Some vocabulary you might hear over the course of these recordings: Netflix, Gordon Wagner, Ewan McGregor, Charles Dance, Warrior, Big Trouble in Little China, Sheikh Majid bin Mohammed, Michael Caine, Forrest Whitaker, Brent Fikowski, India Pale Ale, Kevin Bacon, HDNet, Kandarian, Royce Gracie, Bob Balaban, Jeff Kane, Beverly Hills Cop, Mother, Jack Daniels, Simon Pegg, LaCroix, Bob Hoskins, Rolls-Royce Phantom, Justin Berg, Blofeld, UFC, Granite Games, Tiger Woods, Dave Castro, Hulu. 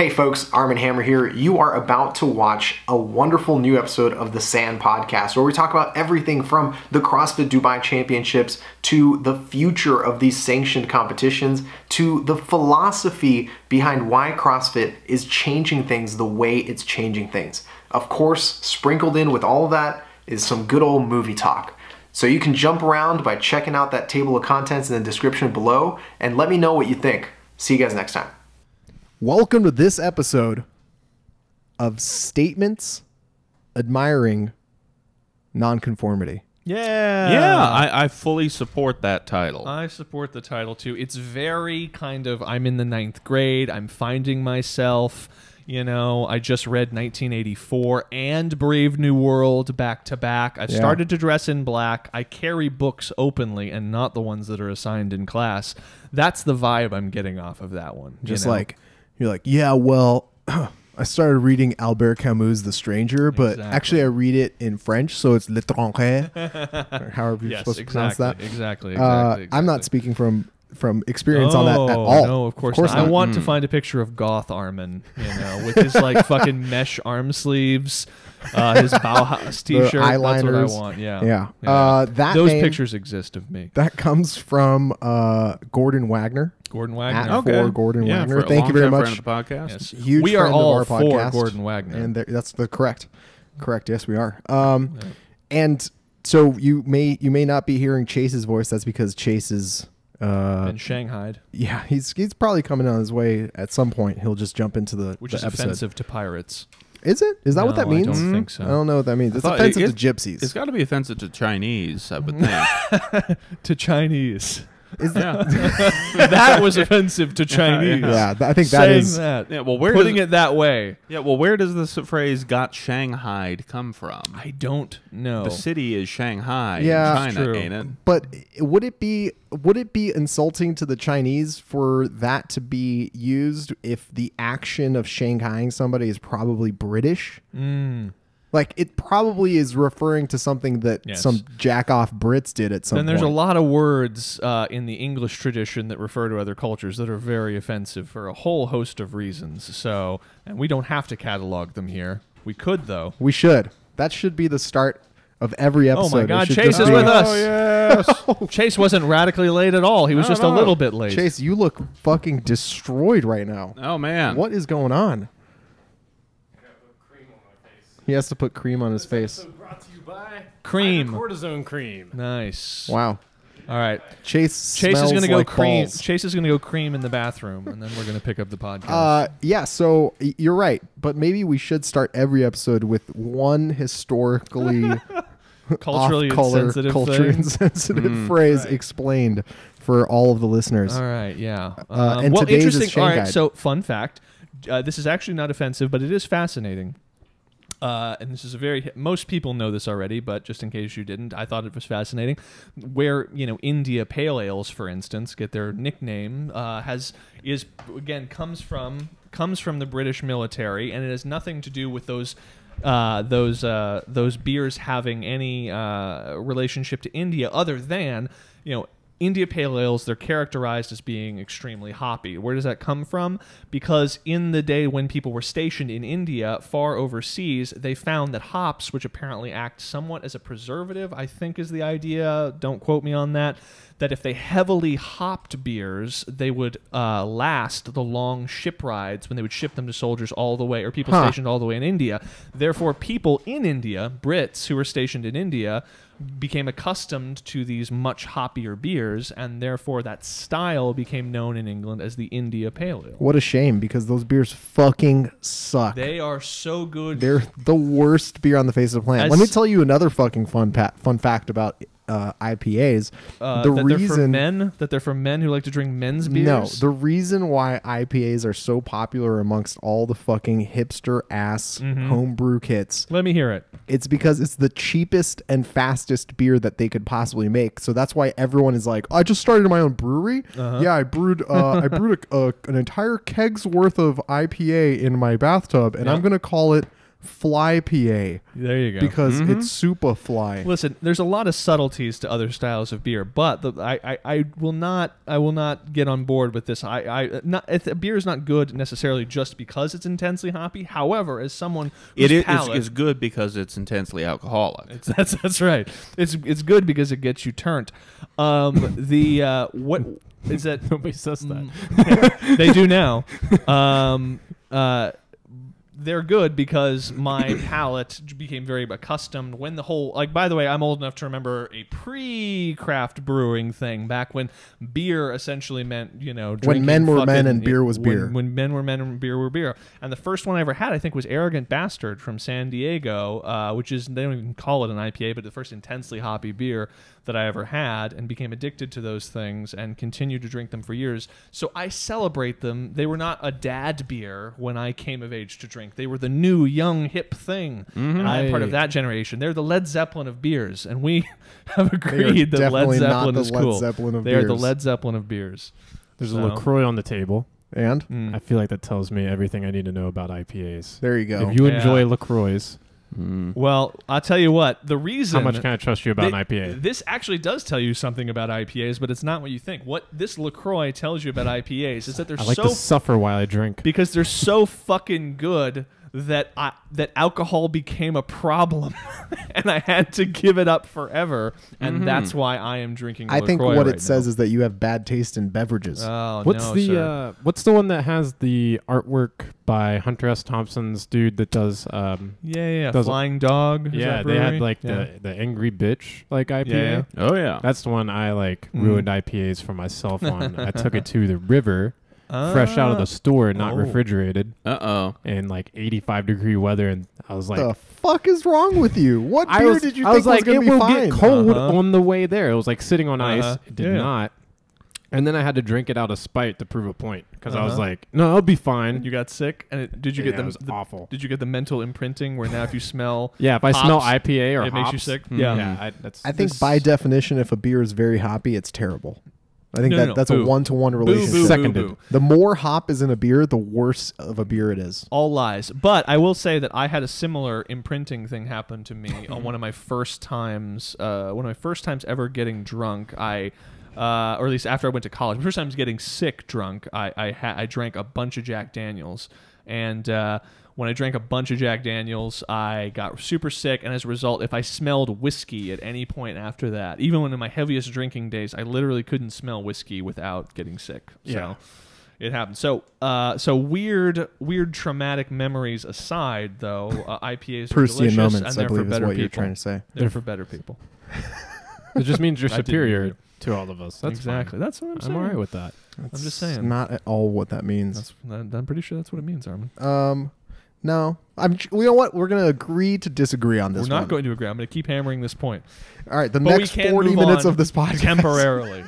Hey folks, Arm & Hammer here. You are about to watch a wonderful new episode of The Sand Podcast where we talk about everything from the CrossFit Dubai Championships to the future of these sanctioned competitions to the philosophy behind why CrossFit is changing things the way it's changing things. Of course, sprinkled in with all of that is some good old movie talk. So you can jump around by checking out that table of contents in the description below and let me know what you think. See you guys next time. Welcome to this episode of Statements Admiring Nonconformity. Yeah. Yeah, I fully support that title. I support the title too. It's very kind of, I'm in the ninth grade, I'm finding myself, you know, I just read 1984 and Brave New World back to back. I've started to dress in black. I carry books openly and not the ones that are assigned in class. That's the vibe I'm getting off of that one. Just like... You're like, yeah, well, I started reading Albert Camus' The Stranger, but actually I read it in French, so it's Le Tranquet, or however you're supposed to pronounce that. Exactly. I'm not speaking from experience on that at all. No, of course not. I want to find a picture of Goth Armin, you know, with his like fucking mesh arm sleeves, his Bauhaus t-shirt. That's what I want. Yeah. Yeah. Those pictures exist of me. That comes from Gordon Wagner. Gordon Wagner. For Gordon Wagner. Thank you very much. Yes. Huge we are friend all of our for podcast. Gordon Wagner. And that's the correct. Yes, we are. And so you may not be hearing Chase's voice. That's because Chase is in Shanghai. Yeah, he's probably coming on his way at some point. He'll just jump into the which the is episode. Offensive to pirates. Is it? Is that what that means? I don't think so. I don't know what that means. It's offensive to gypsies. It's got to be offensive to Chinese, I would think. To Chinese. Is that was offensive to Chinese. Yeah, I think that is. Yeah, well, putting it that way. Yeah, well, where does this phrase "got Shanghai'd" come from? I don't know. The city is Shanghai. Yeah, in China, true. Ain't it? But would it be insulting to the Chinese for that to be used if the action of Shanghaiing somebody is probably British? Mm. Like, it probably is referring to something that some jack-off Brits did at some point. And there's a lot of words in the English tradition that refer to other cultures that are very offensive for a whole host of reasons. So, and we don't have to catalog them here. We could, though. We should. That should be the start of every episode. Oh, my God. Chase is with us. Oh, yes. Chase wasn't radically late at all. He was just a little bit late. Chase, you look fucking destroyed right now. Oh, man. What is going on? He has to put cream on his face. Brought to you by cream. Cortisone cream. Nice. Wow. All right. Chase is going to go like cream. Balls. Chase is going to go cream in the bathroom, and then we're going to pick up the podcast. Yeah. So you're right, but maybe we should start every episode with one historically culturally insensitive phrase explained for all of the listeners. All right. Yeah. And well, today's is Shanghai. All right. So fun fact: this is actually not offensive, but it is fascinating. And this is a very, most people know this already, but just in case you didn't, I thought it was fascinating, where, you know, India Pale Ales, for instance, get their nickname, comes from the British military, and it has nothing to do with those beers having any relationship to India other than, you know, India Pale Ales, they're characterized as being extremely hoppy. Where does that come from? Because in the day when people were stationed in India, far overseas, they found that hops, which apparently act somewhat as a preservative, I think is the idea, don't quote me on that, that if they heavily hopped beers, they would last the long ship rides when they would ship them to soldiers all the way, or people stationed all the way in India. Therefore, people in India, Brits who were stationed in India, became accustomed to these much hoppier beers, and therefore that style became known in England as the India Pale Ale. What a shame, because those beers fucking suck. They are so good. They're the worst beer on the face of the planet. Let me tell you another fucking fun fact about IPAs. That they're for men who like to drink men's beers? No, the reason why IPAs are so popular amongst all the fucking hipster-ass homebrew kits. Let me hear it. It's because it's the cheapest and fastest beer that they could possibly make. So that's why everyone is like, I just started my own brewery. Yeah, I brewed an entire keg's worth of IPA in my bathtub, and I'm going to call it Fly PA. There you go. Because it's super fly. Listen, there's a lot of subtleties to other styles of beer, but I will not get on board with this. Beer is not good necessarily just because it's intensely hoppy. However, as someone whose it's good because it's intensely alcoholic. That's right. It's good because it gets you turned. What is that? Nobody says that. They do now. They're good because my palate became very accustomed when the whole, like, by the way, I'm old enough to remember a pre-craft brewing thing back when beer essentially meant, you know, drinking, when men were men and beer was beer. When men were men and beer were beer. And the first one I ever had, I think, was Arrogant Bastard from San Diego, which is, they don't even call it an IPA, but the first intensely hoppy beer that I ever had, and became addicted to those things and continued to drink them for years. So I celebrate them. They were not a dad beer when I came of age to drink. They were the new, young, hip thing. And I'm part of that generation. They're the Led Zeppelin of beers, and we have agreed that Led Zeppelin is cool. They are the Led Zeppelin of beers. There's a LaCroix on the table. And? I feel like that tells me everything I need to know about IPAs. There you go. If you enjoy LaCroix... Well, I'll tell you what, the reason... How much can I trust you about an IPA? This actually does tell you something about IPAs, but it's not what you think. What this LaCroix tells you about IPAs is that they're so... I like to suffer while I drink. Because they're so fucking good that that alcohol became a problem, and I had to give it up forever, and that's why I am drinking LaCroix. I think what it says is that you have bad taste in beverages. Oh, what's the one that has the artwork by Hunter S. Thompson's dude that does Flying Dog? Yeah, they had like the Angry Bitch like IPA. Yeah. Oh yeah, that's the one I like ruined IPAs for myself on. I took it to the river. Fresh out of the store, not refrigerated. In like 85-degree weather, and I was like, "The fuck is wrong with you? What beer did you think was going to be fine?" I was like, "It will get cold on the way there." It was like sitting on ice. It did not. And then I had to drink it out of spite to prove a point because I was like, "No, I'll be fine." You got sick, and did you get them? It was awful. Did you get the mental imprinting where now if you smell, if I smell IPA or it hops, makes you sick. I think by definition, if a beer is very hoppy, it's terrible. I think that's a one-to-one relationship. Seconded. The more hop is in a beer, the worse of a beer it is. All lies. But I will say that I had a similar imprinting thing happen to me on one of my first times ever getting drunk. Or at least after I went to college, first time I was getting sick drunk. I drank a bunch of Jack Daniels, and when I drank a bunch of Jack Daniels, I got super sick, and as a result, if I smelled whiskey at any point after that, even when in my heaviest drinking days, I literally couldn't smell whiskey without getting sick. So it happened. So weird traumatic memories aside, though, IPAs are delicious, and they're for better people. You're trying to say. They're for better people. It just means you're superior to all of us. That's exactly. Fine. That's what I'm saying. I'm all right with that. That's I'm just saying. Not at all what that means. I'm pretty sure that's what it means, Armin. No. You know what? We're going to agree to disagree on this. We're not going to agree. I'm going to keep hammering this point. All right. The next 40 minutes of this podcast. Temporarily.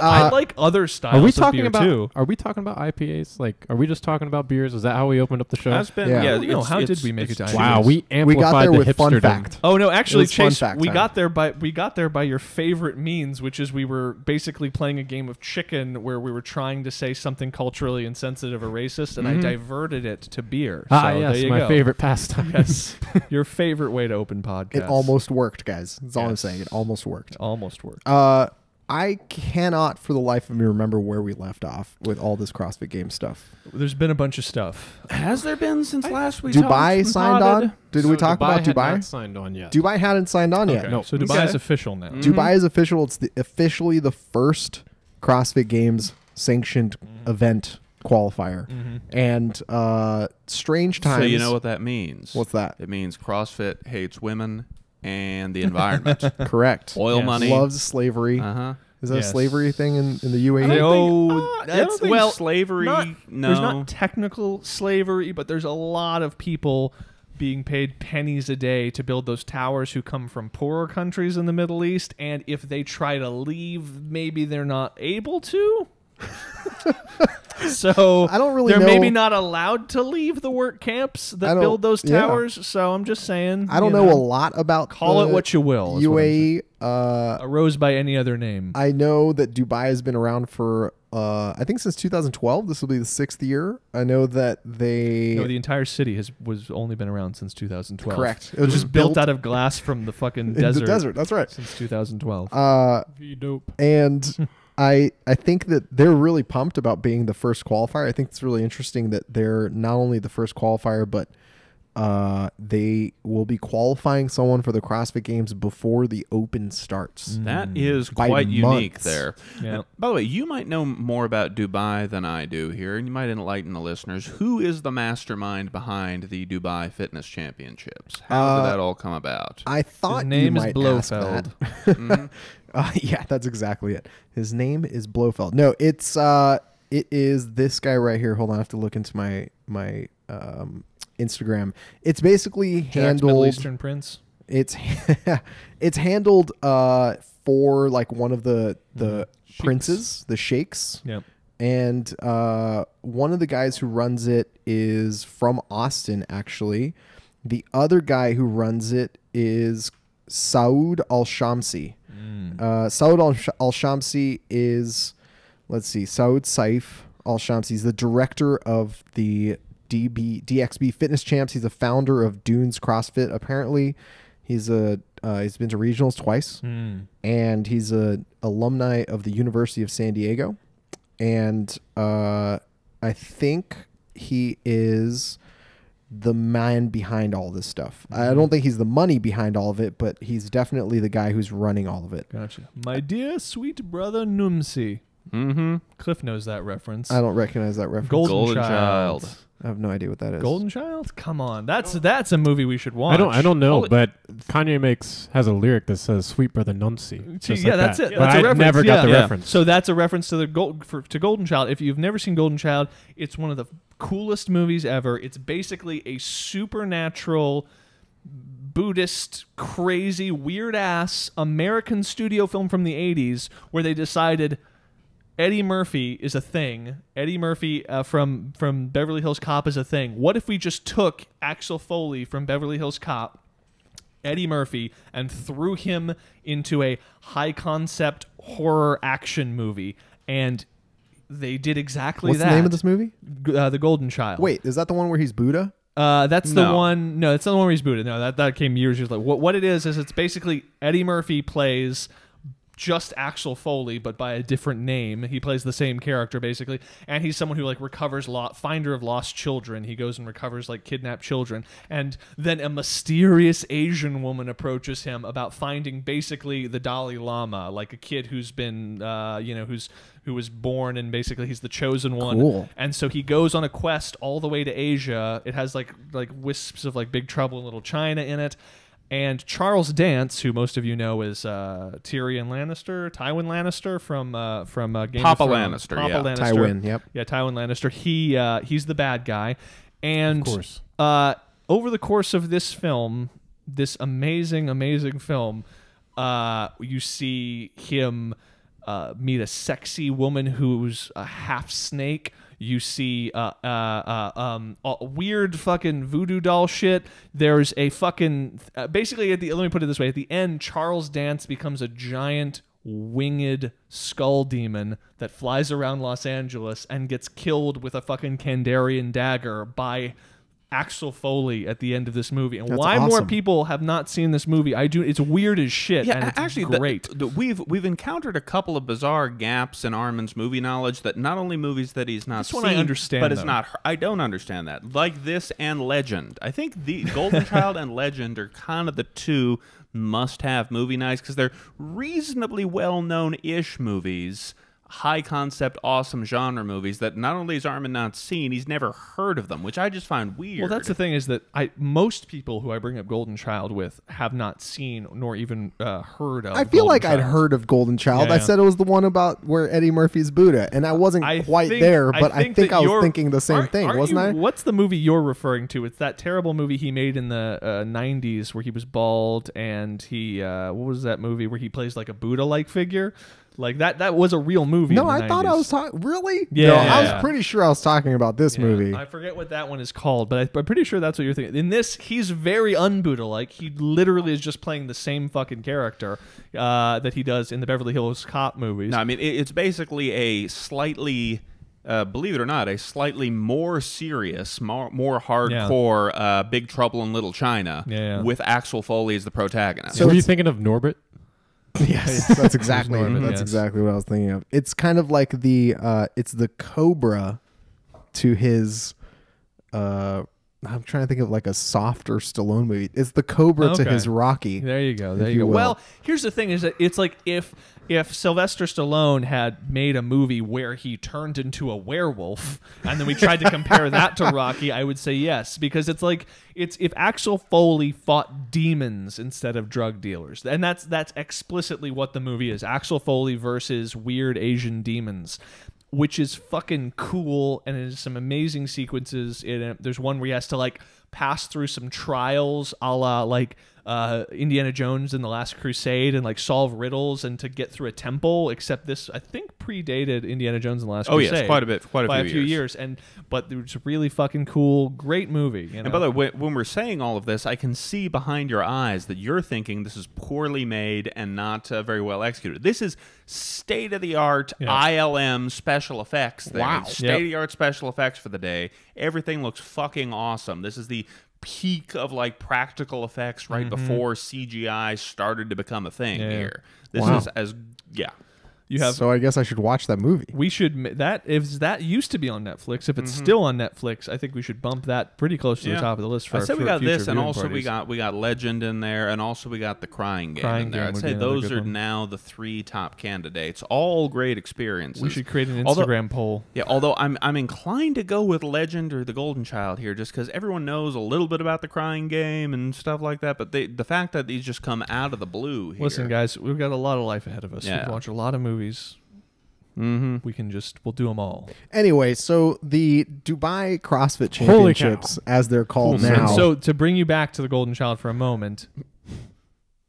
I like other styles of beer too. Are we talking about IPAs? Like, are we just talking about beers? Is that how we opened up the show? How did we make it to IPAs? Wow, we amplified the fun fact. Oh no, actually, Chase, we got there by your favorite means, which is we were basically playing a game of chicken where we were trying to say something culturally insensitive or racist, and I diverted it to beer. So yes, my favorite pastime. Yes, your favorite way to open podcasts. It almost worked, guys. That's all I'm saying. It almost worked. It almost worked. I cannot for the life of me remember where we left off with all this CrossFit game stuff. There's been a bunch of stuff. Has there been since last week? Dubai signed on? Did we talk about Dubai? Dubai hadn't signed on yet. Dubai hadn't signed on yet. No. So Dubai is official now. Dubai is official. It's officially the first CrossFit Games sanctioned event qualifier. And strange times. So you know what that means? What's that? It means CrossFit hates women and the environment. Correct. Oil money. Loves slavery. Is that a slavery thing in the UAE? I don't think there's not technical slavery, but there's a lot of people being paid pennies a day to build those towers who come from poorer countries in the Middle East, and if they try to leave, maybe they're not able to. So I don't really know. They're maybe not allowed to leave the work camps that build those towers. Yeah. So I'm just saying. I don't know a lot about. Call it what you will. UAE arose by any other name. I know that Dubai has been around for I think since 2012. This will be the 6th year. I know that they. No, the entire city was only been around since 2012. Correct. It was just built out of glass from the fucking desert. The desert. That's right. Since 2012. Dope. And. I think that they're really pumped about being the first qualifier. I think it's really interesting that they're not only the first qualifier, but they will be qualifying someone for the CrossFit Games before the Open starts. That is quite unique there. Yeah. By the way, you might know more about Dubai than I do here, and you might enlighten the listeners. Who is the mastermind behind the Dubai Fitness Championships? How did that all come about? I thought his name is Blofeld. Yeah, that's exactly it. His name is Blofeld. No, it is this guy right here. Hold on, I have to look into my Instagram. It's basically Jack's handled Middle Eastern Prince. It's handled for like one of the princes, the sheikhs. Yep. And one of the guys who runs it is from Austin, actually. The other guy who runs it is Saud Al Shamsi. Saud Al Shamsi is, let's see, Saud Saif Al Shamsi is the director of the DXB Fitness Champs. He's the founder of Dunes CrossFit. Apparently, he's been to regionals twice, and he's an alumni of the University of San Diego. And I think he is the man behind all this stuff. I don't think he's the money behind all of it, but he's definitely the guy who's running all of it. Gotcha. My dear sweet brother Numsi. Mm-hmm. Cliff knows that reference. I don't recognize that reference. Golden Child. I have no idea what that is. Golden Child? Come on. That's a movie we should watch. I don't know, but Kanye has a lyric that says "Sweet Brother Nuncy." Yeah, that's it. I never got the reference. So that's a reference to the Golden Child. If you've never seen Golden Child, it's one of the coolest movies ever. It's basically a supernatural Buddhist, crazy, weird-ass American studio film from the 80s where they decided Eddie Murphy is a thing. Eddie Murphy from Beverly Hills Cop is a thing. What if we just took Axel Foley from Beverly Hills Cop, Eddie Murphy, and threw him into a high-concept horror action movie? And they did exactly that. What's the name of this movie? The Golden Child. Wait, is that the one where he's Buddha? No, that's not the one where he's Buddha. No, that came years later. What it is it's basically Eddie Murphy plays just Axel Foley, but by a different name. He plays the same character basically, and he's someone who like recovers finder of lost children. He goes and recovers like kidnapped children, and then a mysterious Asian woman approaches him about finding basically the Dalai Lama, like a kid who's been who was born, and basically he's the chosen one. Cool. And so he goes on a quest all the way to Asia. It has like wisps of like Big Trouble in Little China in it. And Charles Dance, who most of you know is Tywin Lannister from Game of Thrones. Papa Lannister. Tywin, yep. Yeah, Tywin Lannister. He's the bad guy. And of course. Over the course of this film, this amazing, amazing film, you see him meet a sexy woman who's a half snake. You see weird fucking voodoo doll shit. There's a fucking... basically, let me put it this way. At the end, Charles Dance becomes a giant winged skull demon that flies around Los Angeles and gets killed with a fucking Kandarian dagger by Axel Foley at the end of this movie. And that's why awesome. More people have not seen this movie, I do... It's weird as shit, yeah, and it's actually great. We've encountered a couple of bizarre gaps in Armin's movie knowledge that not only movies that he's not seen, I understand, but it's not... I don't understand that. Like this and Legend. I think the Golden Child and Legend are kind of the two must-have movie nights because they're reasonably well-known-ish movies, high-concept, awesome genre movies that not only is Armin not seen, he's never heard of them, which I just find weird. Well, that's the thing is that most people who I bring up Golden Child with have not seen nor even heard of. I feel like I'd heard of Golden Child. Yeah, I said it was the one about where Eddie Murphy's Buddha, and I wasn't quite there, but I think I was thinking the same thing, wasn't I? What's the movie you're referring to? It's that terrible movie he made in the 90s where he was bald, and he... what was that movie where he plays like a Buddha-like figure? Like that was a real movie. No, I thought I was talking. Really? Yeah. No, I was pretty sure I was talking about this movie. I forget what that one is called, but I'm pretty sure that's what you're thinking. In this, he's very un-Buddha-like. He literally is just playing the same fucking character that he does in the Beverly Hills Cop movies. No, I mean, it's basically a slightly, believe it or not, a slightly more serious, more hardcore Big Trouble in Little China with Axel Foley as the protagonist. So were you thinking of Norbit? Yes, that's exactly exactly what I was thinking of. It's kind of like the it's the Cobra to his I'm trying to think of like a softer Stallone movie. It's the Cobra to his Rocky. There you go. There you go. Well, here's the thing: is that it's like if Sylvester Stallone had made a movie where he turned into a werewolf, and then we tried to compare that to Rocky, I would say yes, because it's like if Axel Foley fought demons instead of drug dealers, and that's explicitly what the movie is: Axel Foley versus weird Asian demons. Which is fucking cool, and it has some amazing sequences in it. There's one where he has to like pass through some trials, a la like Indiana Jones and The Last Crusade, and like solve riddles and to get through a temple. Except this, I think, predated Indiana Jones and The Last Crusade. Oh yes, quite a few years. And but it's really fucking cool, great movie. You know? And by the way, when we're saying all of this, I can see behind your eyes that you're thinking this is poorly made and not very well executed. This is state of the art ILM special effects. Wow, state of the art special effects for the day. Everything looks fucking awesome. This is the peak of like practical effects right before CGI started to become a thing here. This is as you have. So I guess I should watch that movie. We should that used to be on Netflix. If it's still on Netflix, I think we should bump that pretty close to the top of the list. For I said we got this, and also we got Legend in there, and also we got The Crying Game in there. I'd say those are now the three top candidates. All great experiences. We should create an Instagram poll. Yeah, although I'm inclined to go with Legend or The Golden Child here, just because everyone knows a little bit about The Crying Game and stuff like that. But the fact that these just come out of the blue here. Listen, guys, we've got a lot of life ahead of us. We've watched a lot of movies. We can we'll do them all. Anyway, so the Dubai CrossFit Championships, as they're called now. So to bring you back to the Golden Child for a moment,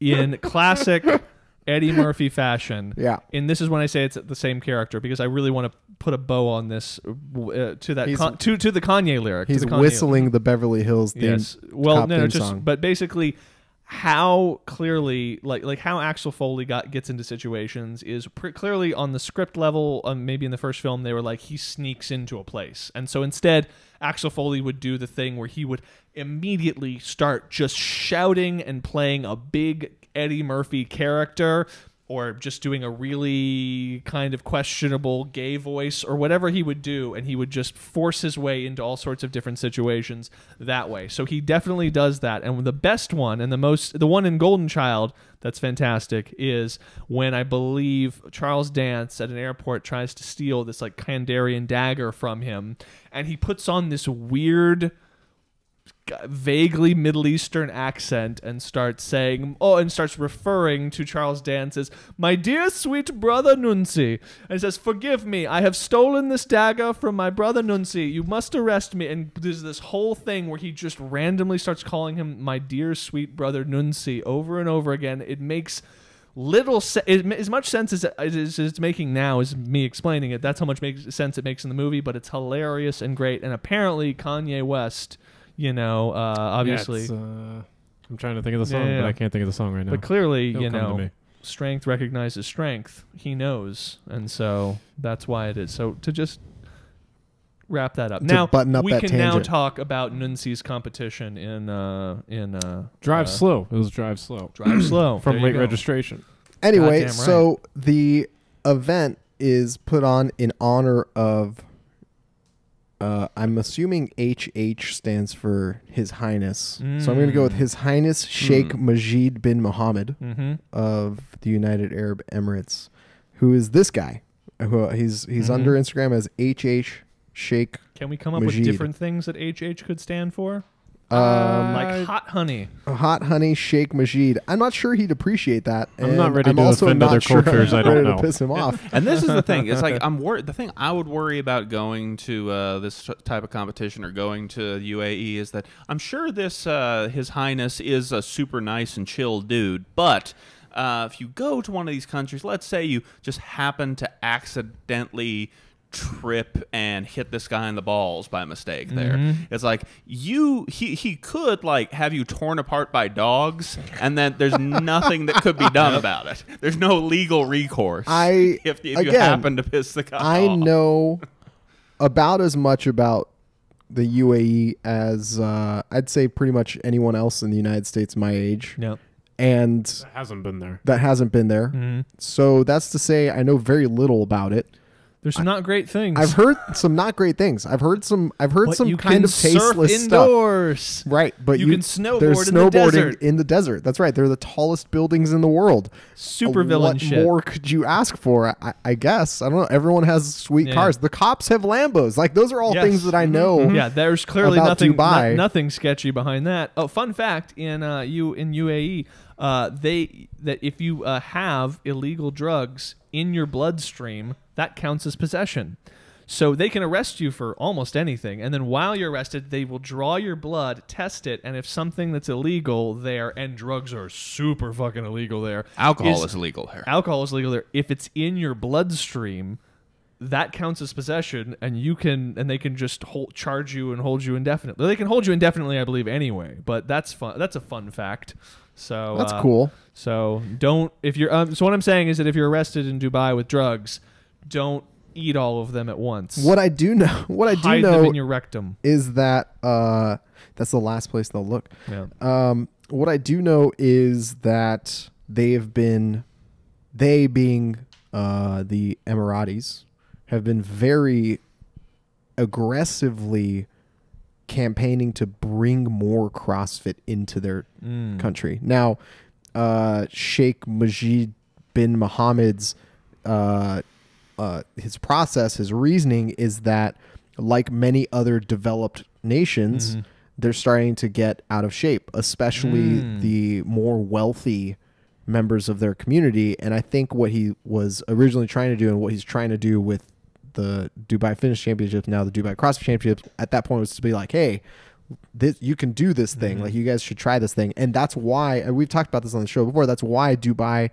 in classic Eddie Murphy fashion, and this is when I say it's the same character because I really want to put a bow on this to the Kanye lyric. He's whistling the Beverly Hills theme. Yes. Well, no, but basically, how clearly like how Axel Foley gets into situations is clearly on the script level. Maybe in the first film they were like he sneaks into a place, and so instead Axel Foley would do the thing where he would immediately start just shouting and playing a big Eddie Murphy character, or just doing a really kind of questionable gay voice or whatever he would do, and he would just force his way into all sorts of different situations that way. So he definitely does that. And the best one, and the one in Golden Child that's fantastic, is when I believe Charles Dance at an airport tries to steal this like Kandarian dagger from him, and he puts on this weird vaguely Middle Eastern accent and starts saying, and starts referring to Charles Dance as, "My dear sweet brother Nunsi," and says, "Forgive me, I have stolen this dagger from my brother Nunsi. You must arrest me." And there's this whole thing where he just randomly starts calling him "my dear sweet brother Nunsi" over and over again. It makes little as much sense as it's making now as me explaining it. That's how much sense it makes in the movie, but it's hilarious and great. And apparently Kanye West, you know, obviously, I'm trying to think of the song, but I can't think of the song right now. But clearly, you know, strength recognizes strength. He knows, and so that's why it is. So to just wrap that up, now we can now talk about Nunsi's competition in Drive Slow. It was Drive Slow. Drive Slow from late registration. Anyway, so the event is put on in honor of, I'm assuming HH stands for His Highness. So I'm going to go with His Highness Sheikh Majid bin Mohammed of the United Arab Emirates, who is this guy. He's under Instagram as HH Sheikh Majid. Can we come up with different things that HH could stand for? Like Hot Honey. Hot Honey Sheikh Majid. I'm not sure he'd appreciate that. And I'm not ready to offend other cultures. I don't know. To piss him off. And this is the thing. It's like I'm worried. The thing I would worry about going to this type of competition or going to UAE is that I'm sure this His Highness is a super nice and chill dude, but If you go to one of these countries, let's say you just happen to accidentally trip and hit this guy in the balls by mistake there. It's like he could like have you torn apart by dogs, and then there's nothing that could be done about it. There's no legal recourse. If you happen to piss the guy off. I know about as much about the UAE as I'd say pretty much anyone else in the United States my age. Yep. And that hasn't been there. That hasn't been there. So that's to say I know very little about it. There's some not great things. I've heard some not great things. I've heard some kind of tasteless indoors. Stuff. Right, but you can snowboard in the desert. That's right. They're the tallest buildings in the world. Super villain shit. What more could you ask for? I guess. I don't know. Everyone has sweet cars. The cops have Lambos. Like those are all things that I know. Yeah, there's clearly nothing sketchy behind that. Oh, fun fact in UAE, if you have illegal drugs in your bloodstream, that counts as possession. So they can arrest you for almost anything. And then while you're arrested, they will draw your blood, test it. And if something that's illegal there, and drugs are super fucking illegal there. Alcohol is illegal here. Alcohol is illegal there. If it's in your bloodstream, that counts as possession, and you can, and they can just charge you and hold you indefinitely. They can hold you indefinitely, I believe, anyway. But that's fun. That's a fun fact. So that's cool. So don't, if you're, so what I'm saying is that if you're arrested in Dubai with drugs, don't eat all of them at once. What I do know hide them in your rectum. Is that that's the last place they'll look. Yeah. What I do know is that they being the Emiratis have been very aggressively campaigning to bring more CrossFit into their country. Now, Sheikh Majid bin Mohammed's his process, his reasoning is that, like many other developed nations, they're starting to get out of shape, especially the more wealthy members of their community. And I think what he was originally trying to do, and what he's trying to do with the Dubai Fitness Championships, now the Dubai CrossFit Championships, at that point was to be like, hey, this, you can do this thing. Like, you guys should try this thing. And that's why, and we've talked about this on the show before, that's why Dubai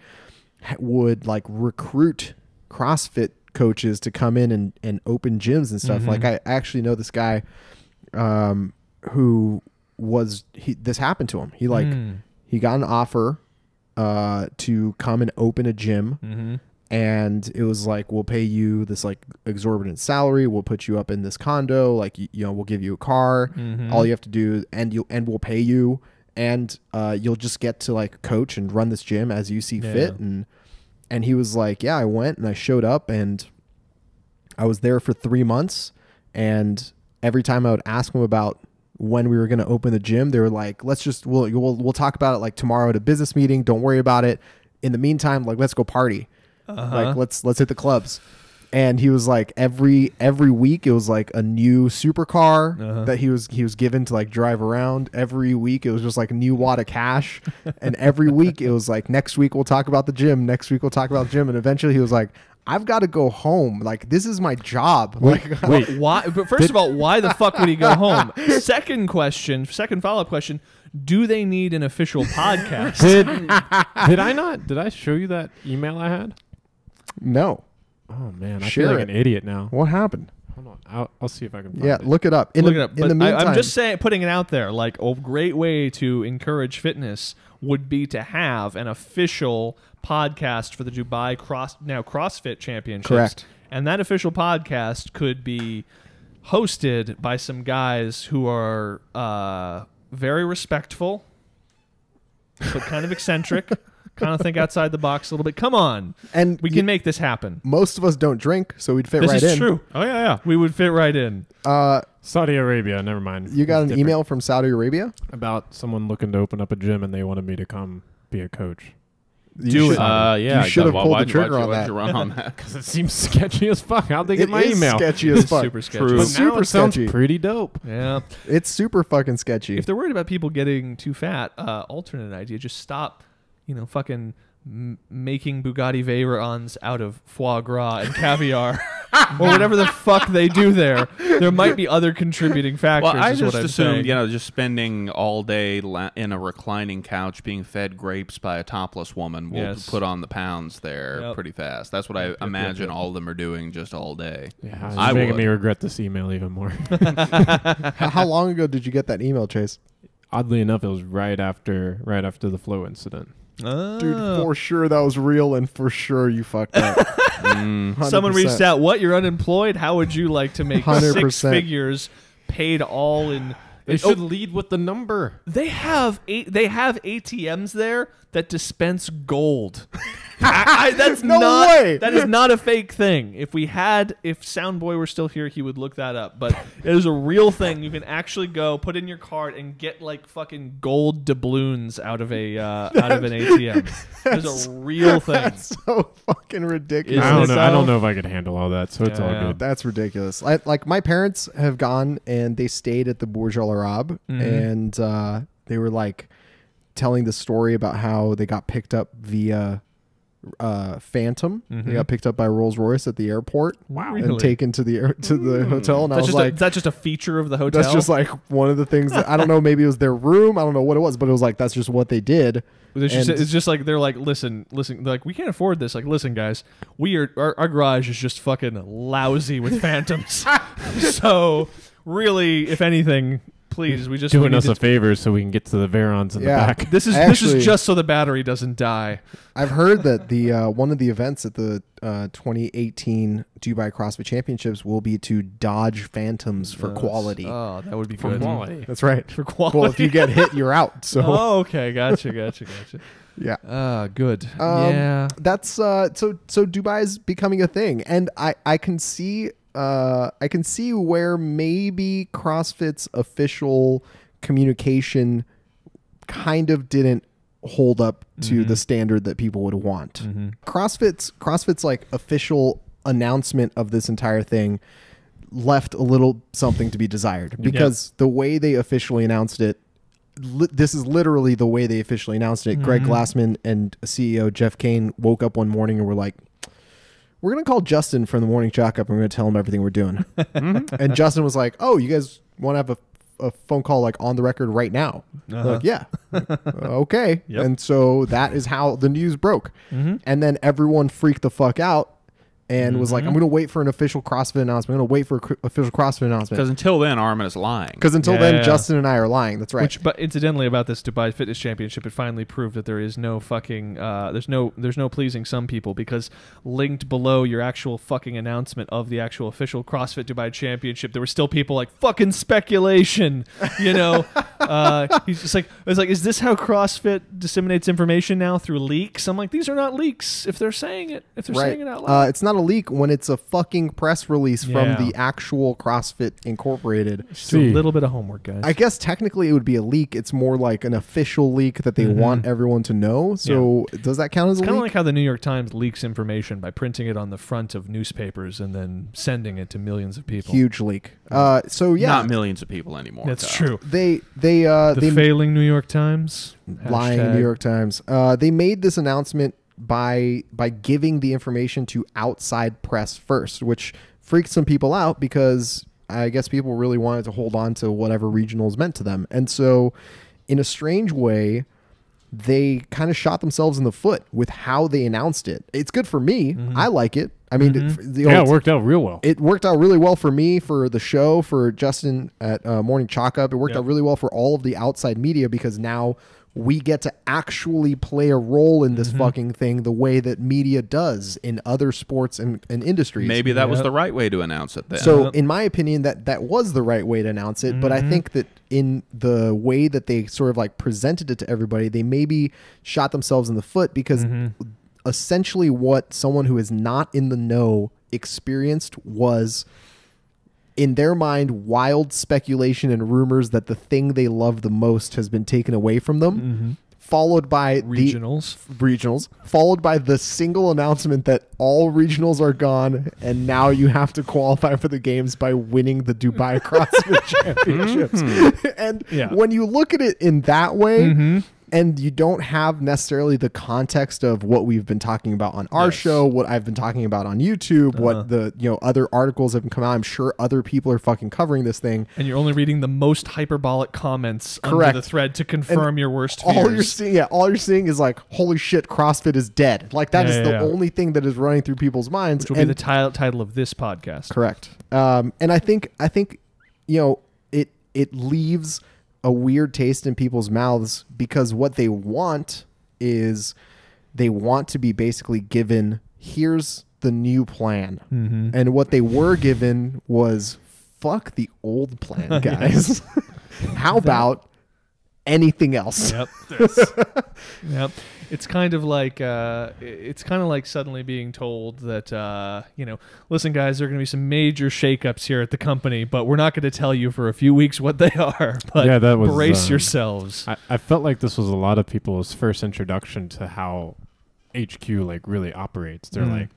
would like recruit CrossFit coaches to come in and open gyms and stuff. Like, I actually know this guy who was, this happened to him. He like, he got an offer to come and open a gym. And it was like, we'll pay you this like exorbitant salary. We'll put you up in this condo. Like, you know, we'll give you a car. All you have to do, and we'll pay you. And you'll just get to like coach and run this gym as you see fit. And he was like, yeah, I went and I showed up and I was there for 3 months. And every time I would ask him about when we were going to open the gym, they were like, let's just, we'll talk about it like tomorrow at a business meeting. Don't worry about it. In the meantime, like, let's go party. Like, let's hit the clubs. And he was like, every week it was like a new supercar that he was given to like drive around. Every week it was just like a new wad of cash. And every week it was like, next week we'll talk about the gym. Next week we'll talk about the gym. And eventually he was like, I've got to go home. Like, this is my job. Like, wait, why? But first of all, why the fuck would he go home? Second question, second follow-up question. Do they need an official podcast? Did I show you that email I had? No. Oh man, I feel like an idiot now. What happened? Hold on, I'll see if I can find it. Yeah, look it up. Look it up. But in the meantime, I'm just saying, putting it out there. Like, a great way to encourage fitness would be to have an official podcast for the Dubai CrossFit Championships. Correct. And that official podcast could be hosted by some guys who are very respectful, but kind of eccentric. Kind of think outside the box a little bit. Come on, and we can make this happen. Most of us don't drink, so we'd fit right in. This is true. Oh yeah, yeah, we would fit right in. Saudi Arabia. Never mind. You got an email from Saudi Arabia about someone looking to open up a gym, and they wanted me to come be a coach. Do it. Yeah, you should have pulled the trigger on that. Because it seems sketchy as fuck. How'd they get my email? Sketchy as fuck. Super sketchy. But now it sounds pretty dope. Yeah, it's super fucking sketchy. If they're worried about people getting too fat, alternate idea: just stop. You know, fucking making Bugatti Veyrons out of foie gras and caviar or whatever the fuck they do there. There might be other contributing factors. Well, I just assumed, you know, just spending all day in a reclining couch being fed grapes by a topless woman will put on the pounds there pretty fast. That's what I imagine all of them are doing just all day. Yeah, it's making me regret this email even more. How long ago did you get that email, Chase? Oddly enough, it was right after the Flow incident. Oh. Dude, for sure that was real, and for sure you fucked up. 100%. Someone reached out, what, you're unemployed? How would you like to make 100%. 6 figures paid all in... They should lead with the number. They have ATMs there that dispense gold. That's no way. That is not a fake thing. If Soundboy were still here, he would look that up. But it is a real thing. You can actually go put in your card and get like fucking gold doubloons out of an ATM. It's a real thing. That's so fucking ridiculous. I don't know if I could handle all that. So it's all good. That's ridiculous. Like my parents have gone and they stayed at the Bourgeois Arab, and they were like telling the story about how they got picked up via Phantom. They got picked up by Rolls-Royce at the airport. Wow. And really? Taken to the hotel. And I was like, is that just a feature of the hotel? That's just like one of the things that, I don't know, maybe it was their room, I don't know what it was, but it was like, that's just what they did. It's just like, they're like, listen, they're like, we can't afford this. Like, listen, guys, our garage is just fucking lousy with Phantoms. So really, if anything, please, we just doing us a favor so we can get to the Veyrons in the back. This is just so the battery doesn't die. I've heard that the one of the events at the 2018 Dubai CrossFit Championships will be to dodge Phantoms for quality. Oh, that would be good. For quality. That's right. For quality. Well, if you get hit, you're out. So. Oh, okay, gotcha. Yeah. Good. Yeah. That's so Dubai's becoming a thing, and I can see. I can see where maybe CrossFit's official communication kind of didn't hold up to the standard that people would want. CrossFit's like official announcement of this entire thing left a little something to be desired, because the way they officially announced it, this is literally the way they officially announced it. Greg Glassman and CEO Jeff Kane woke up one morning and were like, we're going to call Justin from the Morning Chalk Up and we're going to tell him everything we're doing. And Justin was like, oh, you guys want to have a phone call like on the record right now? Like, yeah. Okay. Yep. And so that is how the news broke. And then everyone freaked the fuck out and was like, I'm going to wait for an official CrossFit announcement. I'm going to wait for an official CrossFit announcement. Because until then, Armin is lying. Because until then, Justin and I are lying. That's right. Which, but incidentally, about this Dubai Fitness Championship, it finally proved that there is no fucking, there's no pleasing some people, because linked below your actual fucking announcement of the actual official CrossFit Dubai Championship, there were still people like, fucking speculation, you know? He's just like, it's like, is this how CrossFit disseminates information now, through leaks? I'm like, these are not leaks if they're saying it, if they're saying it out loud. It's not a leak when it's a fucking press release from the actual CrossFit Incorporated. Just a little bit of homework, guys. I guess technically it would be a leak. It's more like an official leak that they want everyone to know. So does that count as a leak? Kind of like how the New York Times leaks information by printing it on the front of newspapers and then sending it to millions of people. Huge leak. So yeah, not millions of people anymore. That's true. The failing New York Times, lying New York Times. They made this announcement by giving the information to outside press first, which freaked some people out, because I guess people really wanted to hold on to whatever regionals meant to them. And so in a strange way, they kind of shot themselves in the foot with how they announced it. It's good for me. I like it. I mean, it worked out real well. It worked out really well for me, for the show, for Justin at Morning Chalk Up. It worked out really well for all of the outside media, because now we get to actually play a role in this fucking thing the way that media does in other sports and industries. Maybe that was the right way to announce it then. So in my opinion, that was the right way to announce it. But I think that in the way that they sort of like presented it to everybody, they maybe shot themselves in the foot, because essentially what someone who is not in the know experienced was, in their mind, wild speculation and rumors that the thing they love the most has been taken away from them, followed by regionals. Followed by the single announcement that all regionals are gone and now you have to qualify for the games by winning the Dubai CrossFit Championships. And when you look at it in that way, and you don't have necessarily the context of what we've been talking about on our show, what I've been talking about on YouTube, what the other articles have come out. I'm sure other people are fucking covering this thing. And you're only reading the most hyperbolic comments under the thread to confirm your worst fears. All you're seeing, all you're seeing is like, holy shit, CrossFit is dead. Like that is the only thing that is running through people's minds. Which will be the title of this podcast. Correct. And I think it leaves a weird taste in people's mouths, because what they want is they want to be basically given, here's the new plan. And what they were given was, fuck the old plan, guys. How about anything else? It's kind of like suddenly being told that listen guys, there are going to be some major shakeups here at the company, but we're not going to tell you for a few weeks what they are. But yeah, that was, brace yourselves. I felt like this was a lot of people's first introduction to how HQ like really operates. They're like,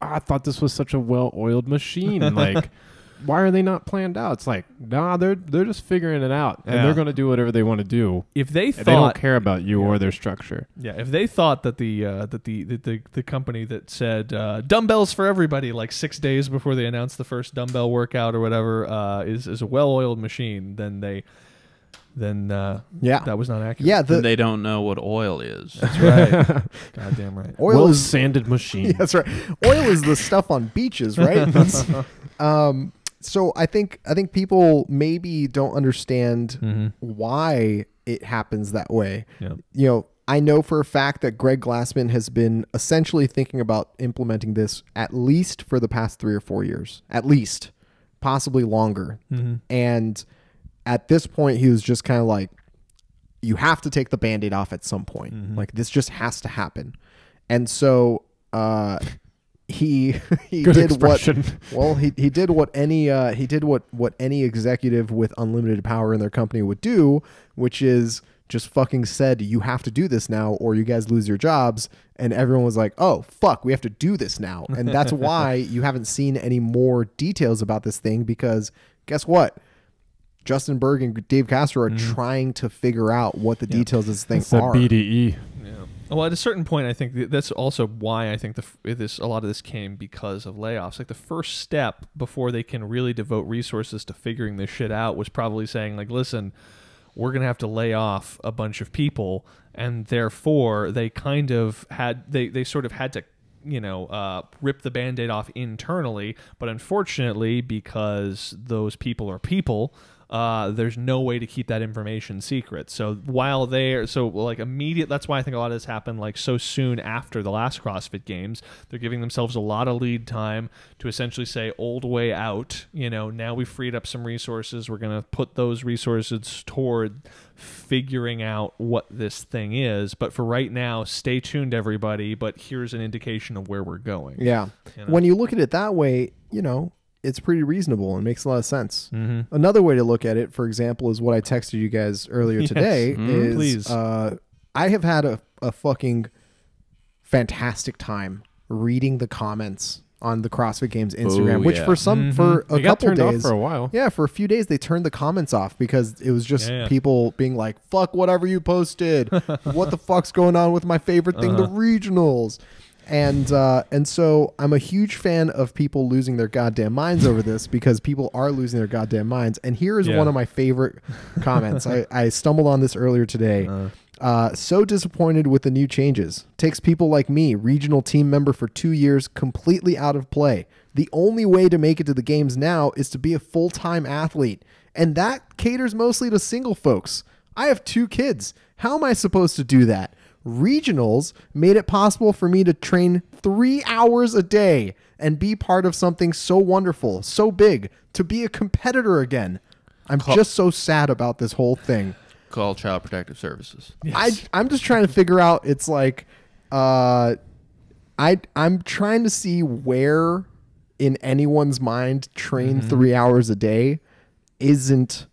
I thought this was such a well-oiled machine. Like, why are they not planned out? It's like, nah, they're just figuring it out, and they're going to do whatever they want to do. If they thought, they don't care about you or their structure. Yeah, if they thought that the company that said dumbbells for everybody like 6 days before they announced the first dumbbell workout or whatever is a well-oiled machine, then that was not accurate. Yeah, then they don't know what oil is. That's right. Goddamn right. Oil is sanded machine. That's right. Oil is the stuff on beaches, right? That's, so I think people maybe don't understand why it happens that way. I know for a fact that Greg Glassman has been essentially thinking about implementing this at least for the past 3 or 4 years, at least, possibly longer. And at this point, he was just kind of like, you have to take the Band-Aid off at some point. Like, this just has to happen. And so he did expression. He did what any he did what any executive with unlimited power in their company would do, which is just fucking said, you have to do this now or you guys lose your jobs. And everyone was like, oh fuck, we have to do this now. And that's why you haven't seen any more details about this thing, because guess what? Justin Berg and Dave Castro are trying to figure out what the details of this thing are. BDE. Well, at a certain point, I think that's also why I think a lot of this came because of layoffs. Like, the first step before they can really devote resources to figuring this shit out was probably saying, like, listen, we're going to have to lay off a bunch of people, and therefore they kind of had had to rip the Band-Aid off internally. But unfortunately, because those people are people, there's no way to keep that information secret. So while they're that's why I think a lot of this happened like so soon after the last CrossFit Games. They're giving themselves a lot of lead time to essentially say, old way out, now we've freed up some resources, we're gonna put those resources toward figuring out what this thing is. But for right now, stay tuned everybody, but here's an indication of where we're going. When you look at it that way, it's pretty reasonable and makes a lot of sense. Another way to look at it, for example, is what I texted you guys earlier today. I have had a fucking fantastic time reading the comments on the CrossFit Games Instagram, which for a couple days, for a few days, they turned the comments off because it was just people being like, fuck whatever you posted. What the fuck's going on with my favorite thing, the regionals? And so I'm a huge fan of people losing their goddamn minds over this, because people are losing their goddamn minds. And here is one of my favorite comments. I stumbled on this earlier today. So disappointed with the new changes. Takes people like me, regional team member for 2 years, completely out of play. The only way to make it to the games now is to be a full-time athlete. And that caters mostly to single folks. I have 2 kids. How am I supposed to do that? Regionals made it possible for me to train 3 hours a day and be part of something so wonderful, so big, to be a competitor again. I'm just so sad about this whole thing. Call Child Protective Services. I'm just trying to figure out, it's like, I'm trying to see where in anyone's mind train 3 hours a day isn't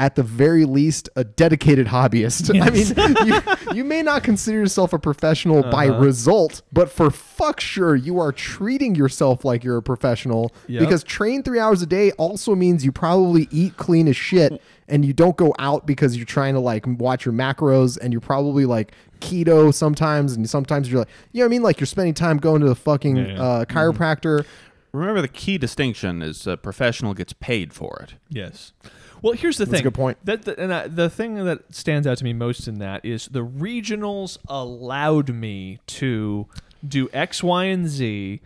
at the very least, a dedicated hobbyist. Yes. I mean, you may not consider yourself a professional by result, but for fuck sure, you are treating yourself like you're a professional, because train 3 hours a day also means you probably eat clean as shit and you don't go out because you're trying to like watch your macros, and you're probably like keto sometimes. And sometimes you're like, you know what I mean? Like you're spending time going to the fucking chiropractor. Remember, the key distinction is a professional gets paid for it. Yes. Well, here's the thing. That's a good point. The thing that stands out to me most in that is the regionals allowed me to do X, Y, and Z,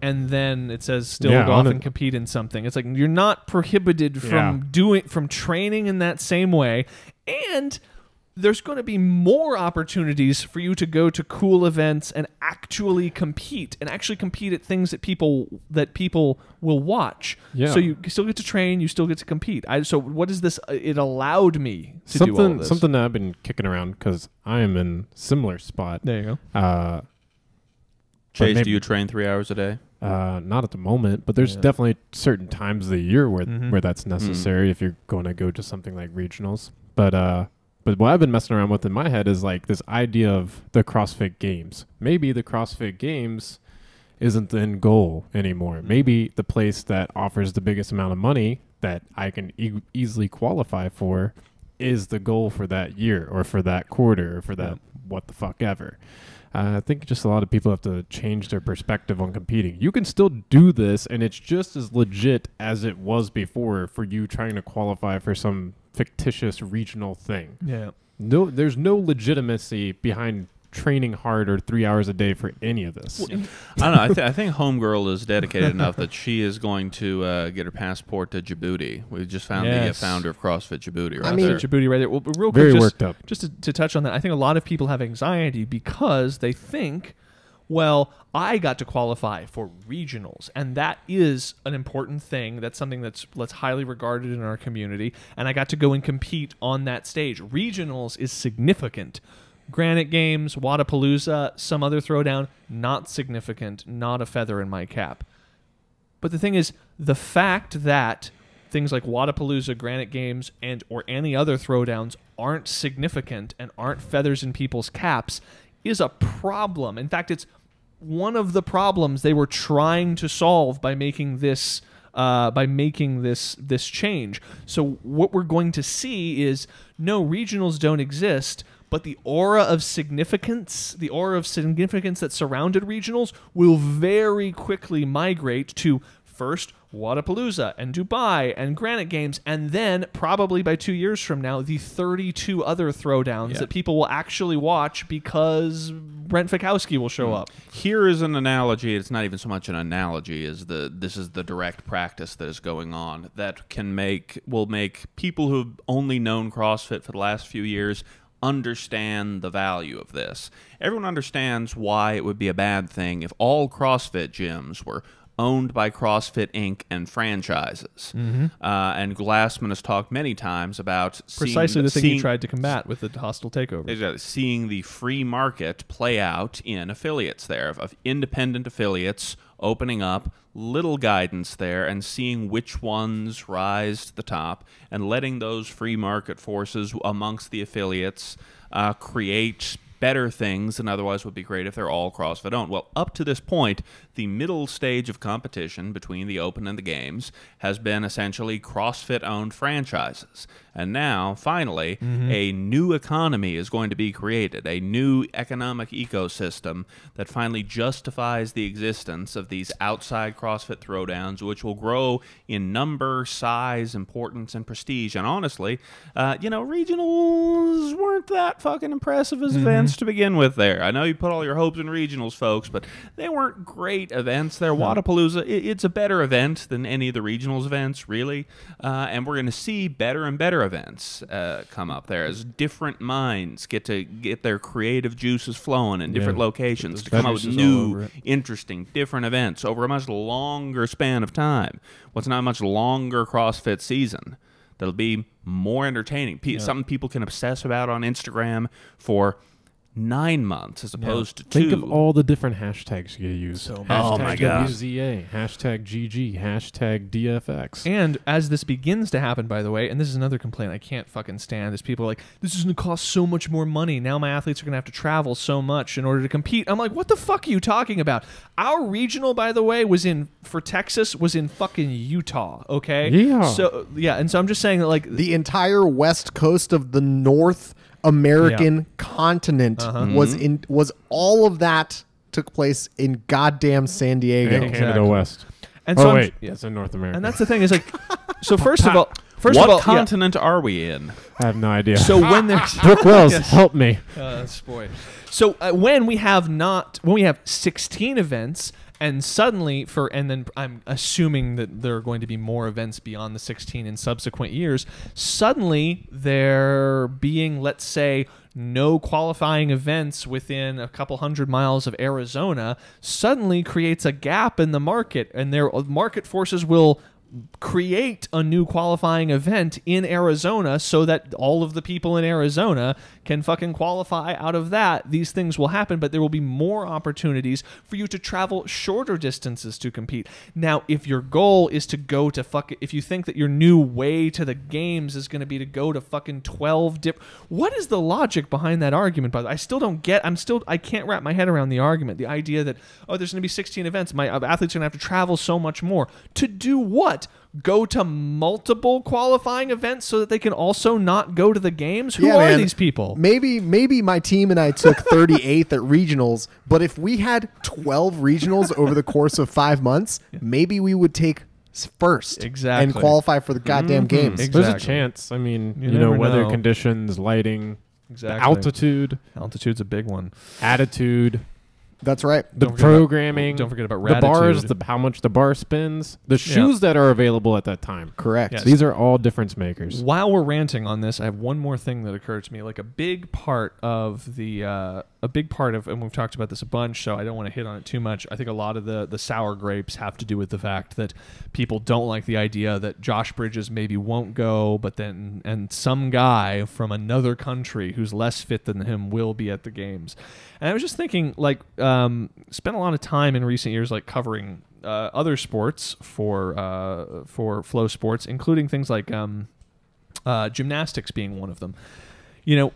and then it says still go off and compete in something. It's like you're not prohibited from training in that same way, and there's going to be more opportunities for you to go to cool events and actually compete at things that people will watch. Yeah. So you still get to train, you still get to compete. So what is this? It allowed me to do all this. Something that I've been kicking around because I am in a similar spot. There you go. Chase, do you train 3 hours a day? Not at the moment, but there's definitely certain times of the year where that's necessary if you're going to go to something like regionals. But what I've been messing around with in my head is like this idea of the CrossFit Games. Maybe the CrossFit Games isn't the end goal anymore. Maybe the place that offers the biggest amount of money that I can easily qualify for is the goal for that year or for that quarter or for that what the fuck ever. I think just a lot of people have to change their perspective on competing. You can still do this, and it's just as legit as it was before for you trying to qualify for some fictitious regional thing. Yeah. No, there's no legitimacy behind training hard or 3 hours a day for any of this. Well, I don't know. I think Homegirl is dedicated enough that she is going to get her passport to Djibouti. We just found the founder of CrossFit Djibouti right there. Well, real quick, just to touch on that, I think a lot of people have anxiety because they think, well, I got to qualify for regionals, and that is an important thing. That's something that's highly regarded in our community, and I got to go and compete on that stage. Regionals is significant. Granite Games, Wadapalooza, some other throwdown, not significant, not a feather in my cap. But the thing is, the fact that things like Wadapalooza, Granite Games, and or any other throwdowns aren't significant and aren't feathers in people's caps is a problem. In fact, it's one of the problems they were trying to solve by making this change. So what we're going to see is no, regionals don't exist, but the aura of significance, that surrounded regionals will very quickly migrate to first Wadapalooza and Dubai and Granite Games, and then probably by 2 years from now, the 32 other throwdowns that people will actually watch because Brent Fikowski will show up. Here is an analogy. It's not even so much an analogy as this is the direct practice that is going on that will make people who've only known CrossFit for the last few years understand the value of this. Everyone understands why it would be a bad thing if all CrossFit gyms were owned by CrossFit Inc. and franchises. And Glassman has talked many times about precisely the thing he tried to combat with the hostile takeover. Exactly, seeing the free market play out in affiliates there, of independent affiliates opening up, little guidance there, and seeing which ones rise to the top, and letting those free market forces amongst the affiliates create better things than otherwise would be great if they're all CrossFit owned. Well, up to this point, the middle stage of competition between the Open and the Games has been essentially CrossFit owned franchises. And now, finally, a new economy is going to be created, a new economic ecosystem that finally justifies the existence of these outside CrossFit throwdowns, which will grow in number, size, importance, and prestige. And honestly, you know, regionals weren't that fucking impressive as events to begin with there. I know you put all your hopes in regionals, folks, but they weren't great events there. Wadapalooza, it's a better event than any of the regionals events, really. And we're going to see better and better events come up there as different minds get to get their creative juices flowing in different locations to come up with new, interesting, different events over a much longer span of time. What's not a much longer CrossFit season that'll be more entertaining. Something people can obsess about on Instagram for 9 months as opposed to 2. Think of all the different hashtags you use. So hashtag WZA, hashtag GG, hashtag DFX. And as this begins to happen, by the way, and this is another complaint I can't fucking stand, is people are like, this is going to cost so much more money. Now my athletes are going to have to travel so much in order to compete. I'm like, what the fuck are you talking about? Our regional, by the way, was in, for Texas, was in fucking Utah, okay? Yeah. So, yeah, and so I'm just saying that, like, the entire west coast of the North American continent was all of that took place in goddamn San Diego, Canada West. And so it's in North America. And that's the thing is, like, so first of all, what continent are we in? I have no idea. So when there's Brooke Wells, help me. Boy. So when we have 16 events. And suddenly, and then I'm assuming that there are going to be more events beyond the 16 in subsequent years. Suddenly, there being, let's say, no qualifying events within a couple hundred miles of Arizona suddenly creates a gap in the market, and their market forces will create a new qualifying event in Arizona so that all of the people in Arizona can fucking qualify out of that. These things will happen, but there will be more opportunities for you to travel shorter distances to compete. Now, if your goal is to go to fucking, if you think that your new way to the games is going to be to go to fucking 12 what is the logic behind that argument, by the way? I still don't get, I can't wrap my head around the argument. The idea that, oh, there's going to be 16 events. My athletes are going to have to travel so much more. To do what? Go to multiple qualifying events so that they can also not go to the games? Who are these people? Maybe my team and I took 38th at regionals, but if we had 12 regionals over the course of 5 months, maybe we would take first and qualify for the goddamn games. Exactly. There's a chance. I mean, you know, weather conditions, lighting, altitude. Altitude's a big one. Attitude. That's right. The programming. Don't forget about ratitude. The bars, how much the bar spins, the shoes that are available at that time. Correct. Yes. These are all difference makers. While we're ranting on this, I have one more thing that occurred to me. Like, a big part of the, and we've talked about this a bunch, so I don't want to hit on it too much. I think a lot of the sour grapes have to do with the fact that people don't like the idea that Josh Bridges maybe won't go, but then, and some guy from another country who's less fit than him will be at the games. And I was just thinking, like, spent a lot of time in recent years, like, covering other sports for Flow Sports, including things like gymnastics being one of them. You know,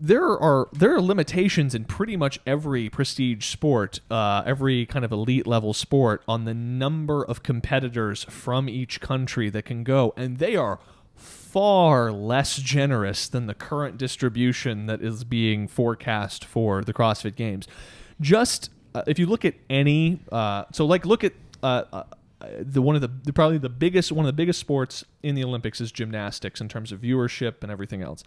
there are limitations in pretty much every prestige sport, every kind of elite level sport, on the number of competitors from each country that can go, and they are far less generous than the current distribution that is being forecast for the CrossFit Games. Just if you look at any, so like look at probably one of the biggest sports in the Olympics is gymnastics in terms of viewership and everything else.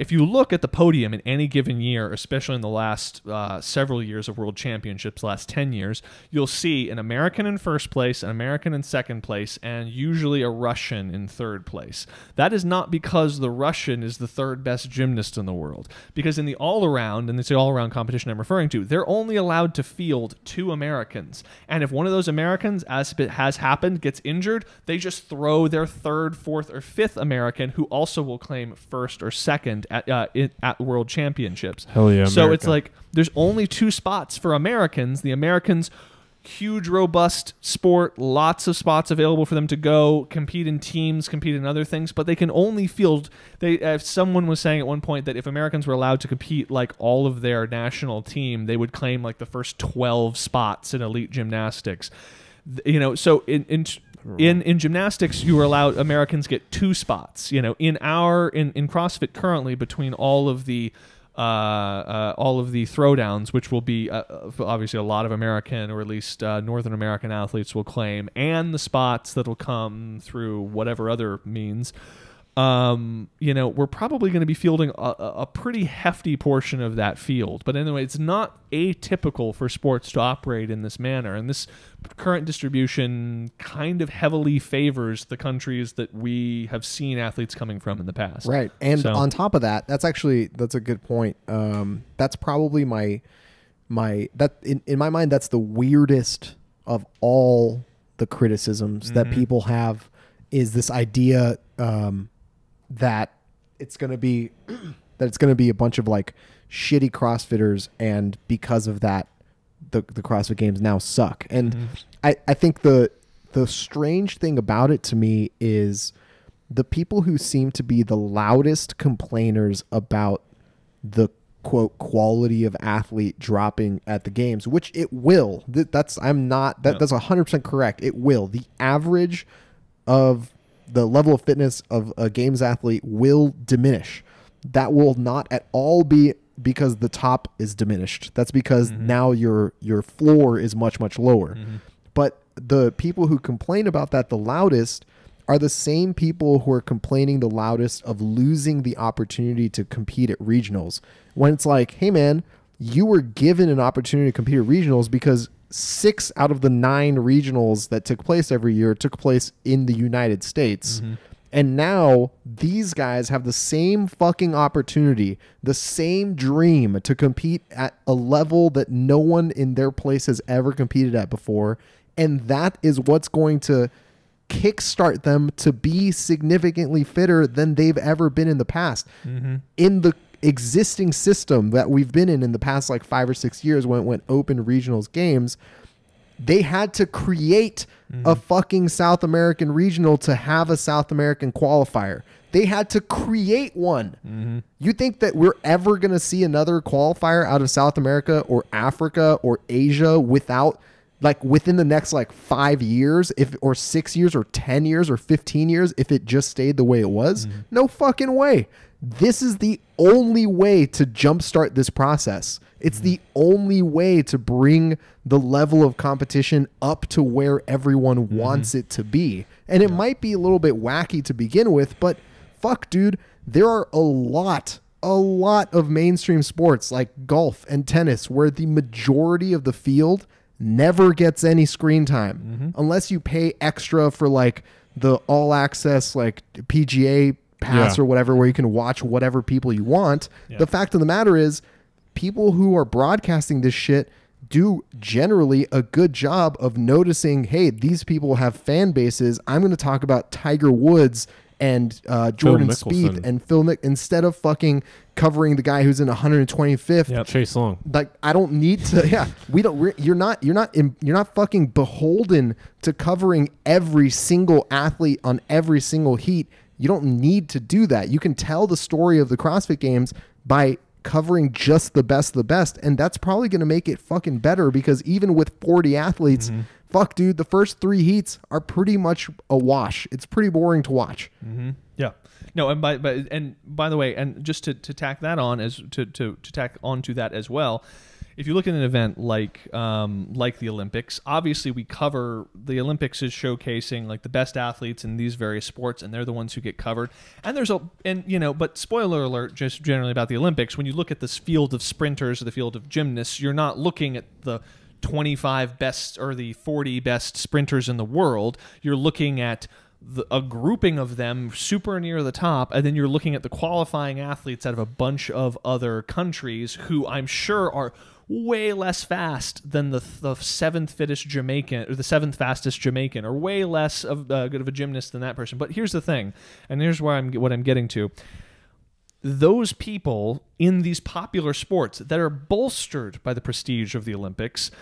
If you look at the podium in any given year, especially in the last several years of world championships, last 10 years, you'll see an American in first place, an American in second place, and usually a Russian in third place. That is not because the Russian is the third best gymnast in the world. Because in the all-around, and it's the all-around competition I'm referring to, they're only allowed to field 2 Americans. And if one of those Americans, as it has happened, gets injured, they just throw their 3rd, 4th, or 5th American, who also will claim 1st or 2nd. At World Championships. Hell yeah, America. So it's like there's only 2 spots for Americans. The Americans, huge, robust sport, lots of spots available for them to go, compete in teams, compete in other things, but they can only field, someone was saying at one point that if Americans were allowed to compete like all of their national team, they would claim like the first 12 spots in elite gymnastics. You know, so in gymnastics, you were allowed, Americans get 2 spots. You know, in CrossFit currently, between all of the throwdowns, which will be obviously a lot of American or at least Northern American athletes will claim, and the spots that'll come through whatever other means. You know, we're probably going to be fielding a pretty hefty portion of that field. But anyway, it's not atypical for sports to operate in this manner. And this current distribution kind of heavily favors the countries that we have seen athletes coming from in the past. Right. And so, on top of that, that's a good point. That's probably in my mind, that's the weirdest of all the criticisms that people have, is this idea that it's going to be that it's going to be a bunch of like shitty CrossFitters, and because of that, the CrossFit games now suck. And I think the strange thing about it to me is the people who seem to be the loudest complainers about the quote quality of athlete dropping at the games, which it will. That's 100% correct. It will. The average of the level of fitness of a games athlete will diminish. That will not at all be because the top is diminished. That's because now your floor is much, much lower. But the people who complain about that the loudest are the same people who are complaining the loudest of losing the opportunity to compete at regionals. When it's like, hey man, you were given an opportunity to compete at regionals because 6 out of the 9 regionals that took place every year took place in the United States. And now these guys have the same fucking opportunity, the same dream to compete at a level that no one in their place has ever competed at before. And that is what's going to kickstart them to be significantly fitter than they've ever been in the past. In the existing system that we've been in the past like 5 or 6 years, when it went open regionals games, they had to create a fucking South American regional to have a South American qualifier. They had to create one. You think that we're ever going to see another qualifier out of South America or Africa or Asia without, like, within the next like 5 years, if, or 6 years or 10 years or 15 years, if it just stayed the way it was? No fucking way. This is the only way to jumpstart this process. It's the only way to bring the level of competition up to where everyone wants it to be. And it might be a little bit wacky to begin with, but fuck, dude, there are a lot of mainstream sports like golf and tennis where the majority of the field never gets any screen time unless you pay extra for like the all access, like PGA pass or whatever, where you can watch whatever people you want. The fact of the matter is, people who are broadcasting this shit do generally a good job of noticing, hey, these people have fan bases. I'm going to talk about Tiger Woods and Jordan Spieth and Phil Mickelson instead of fucking covering the guy who's in 125th. Chase Long. Like, I don't need to. We don't. You're not fucking beholden to covering every single athlete on every single heat. You don't need to do that. You can tell the story of the CrossFit Games by covering just the best of the best, and that's probably going to make it fucking better, because even with 40 athletes, fuck, dude, the first 3 heats are pretty much a wash. It's pretty boring to watch. No, and by the way, and just to tack that on, as to tack onto that as well, if you look at an event like the Olympics, obviously we cover, the Olympics is showcasing like the best athletes in these various sports, and they're the ones who get covered. And there's but spoiler alert, just generally about the Olympics, when you look at this field of sprinters or the field of gymnasts, you're not looking at the 25 best or the 40 best sprinters in the world. You're looking at a grouping of them super near the top, and then you're looking at the qualifying athletes out of a bunch of other countries who I'm sure are way less fast than the 7th fittest Jamaican, or the 7th fastest Jamaican, or way less of good of a gymnast than that person. But here's the thing, and here's where what I'm getting to. Those people in these popular sports that are bolstered by the prestige of the Olympics,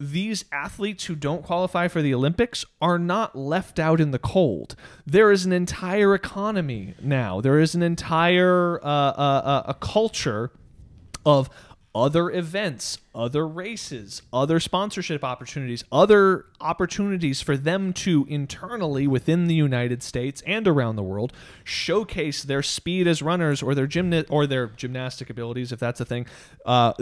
these athletes who don't qualify for the Olympics are not left out in the cold. There is an entire economy now. There is an entire a culture of other events, other races, other sponsorship opportunities, other opportunities for them to internally within the United States and around the world showcase their speed as runners, or their gymnastic abilities, if that's a thing. And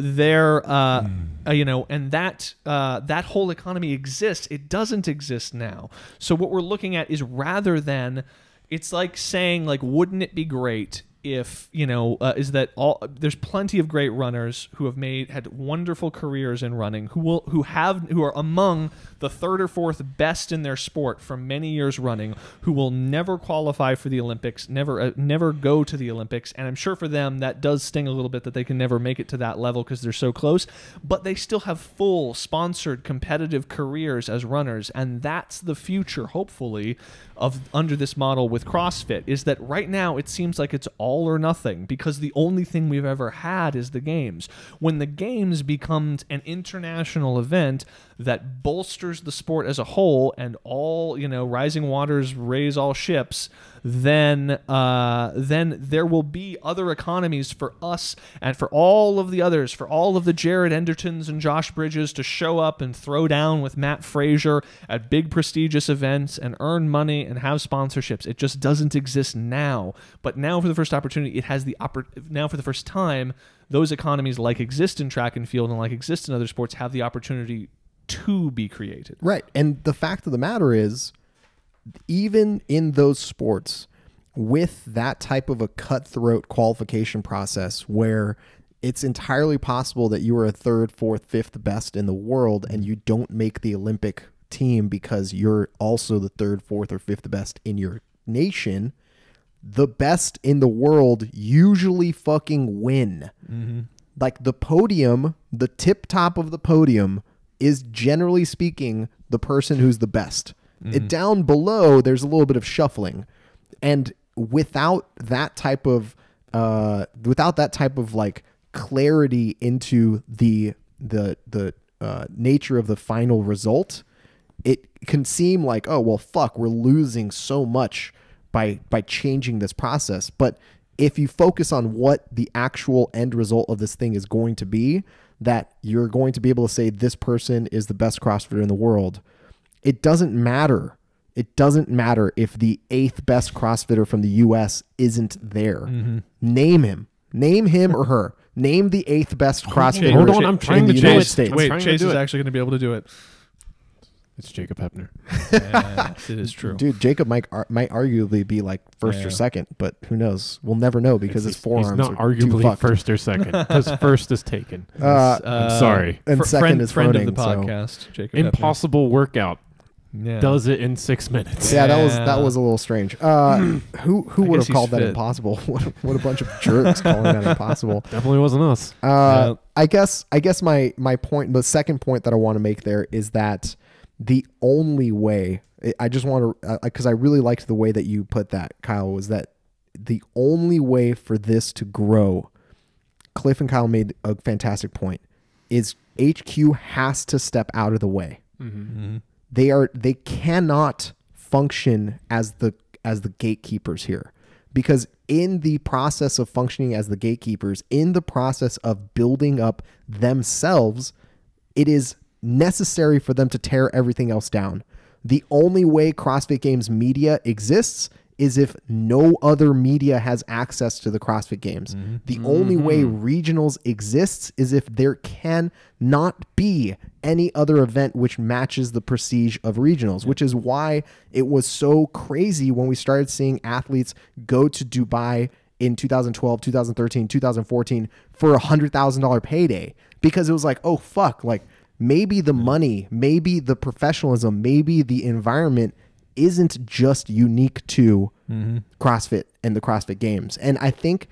that whole economy exists. It doesn't exist now. So what we're looking at is, rather than, it's like saying, like, wouldn't it be great if, there's plenty of great runners who have had wonderful careers in running, who are among the 3rd or 4th best in their sport for many years running, who will never qualify for the Olympics, never go to the Olympics. And I'm sure for them that does sting a little bit, that they can never make it to that level because they're so close, but they still have full sponsored competitive careers as runners. And that's the future, hopefully, under this model with CrossFit, is that right now it seems like it's all all or nothing, because the only thing we've ever had is the games. When the games becomes an international event that bolsters the sport as a whole, and all, you know, rising waters raise all ships, then there will be other economies for us and for all of the others, for all of the Jared Endertons and Josh Bridges to show up and throw down with Matt Frazier at big prestigious events and earn money and have sponsorships. It just doesn't exist now. But now for the first opportunity, it has the now for the first time, those economies, like exist in track and field and like exist in other sports, have the opportunity to be created. Right. And the fact of the matter is, even in those sports with that type of a cutthroat qualification process where it's entirely possible that you are a third, fourth, fifth best in the world and you don't make the Olympic team because you're also the third, fourth, or fifth best in your nation, the best in the world usually fucking win. Mm-hmm. Like the podium, the tip top of the podium is generally speaking the person who's the best. Mm-hmm. Down below, there's a little bit of shuffling, and without that type of like clarity into the nature of the final result, it can seem like, oh well, fuck, we're losing so much by changing this process. But if you focus on what the actual end result of this thing is going to be, that you're going to be able to say this person is the best CrossFitter in the world. It doesn't matter. It doesn't matter if the 8th best CrossFitter from the US isn't there. Mm-hmm. Name him. Name him or her. Name the 8th best CrossFitter. Hold on, I'm trying to do it. Wait, Chase is actually going to be able to do it. It's Jacob Hepner. Yes, it is true. Dude, Jacob might arguably be like first or second, but who knows? We'll never know because his forearms are not arguably first or second, because first is taken. I'm sorry. And second is friend of the podcast, Jacob Impossible Hepner. Workout. Yeah. Does it in 6 minutes. Yeah, that was a little strange. Who would have called that impossible? What a bunch of jerks calling that impossible. Definitely wasn't us. I guess my point, the second point that I want to make there is that the only way, I just want to, because I really liked the way that you put that, Kyle, was that the only way for this to grow, Cliff and Kyle made a fantastic point, is HQ has to step out of the way. Mm-hmm. Mm-hmm. They cannot function as the gatekeepers here, because in the process of functioning as the gatekeepers, in the process of building up themselves, it is necessary for them to tear everything else down. The only way CrossFit Games media exists is if no other media has access to the CrossFit Games. Mm-hmm. The only way regionals exists is if there can not be any other event which matches the prestige of regionals, which is why it was so crazy when we started seeing athletes go to Dubai in 2012, 2013, 2014 for a $100,000 payday, because it was like, oh fuck, like maybe the money, maybe the professionalism, maybe the environment isn't just unique to CrossFit and the CrossFit Games. And I think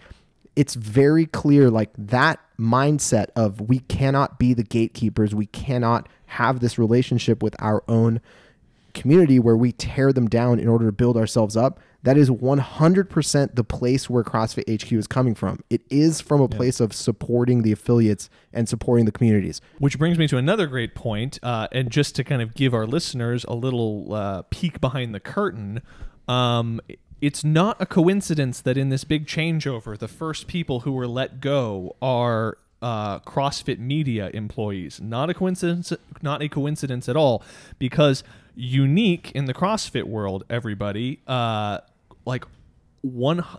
it's very clear, like that mindset of we cannot be the gatekeepers, we cannot have this relationship with our own community where we tear them down in order to build ourselves up. That is 100% the place where CrossFit HQ is coming from. It is from a place of supporting the affiliates and supporting the communities. Which brings me to another great point, and just to kind of give our listeners a little peek behind the curtain, it's not a coincidence that in this big changeover, the first people who were let go are CrossFit media employees. Not a coincidence at all, because unique in the CrossFit world, everybody...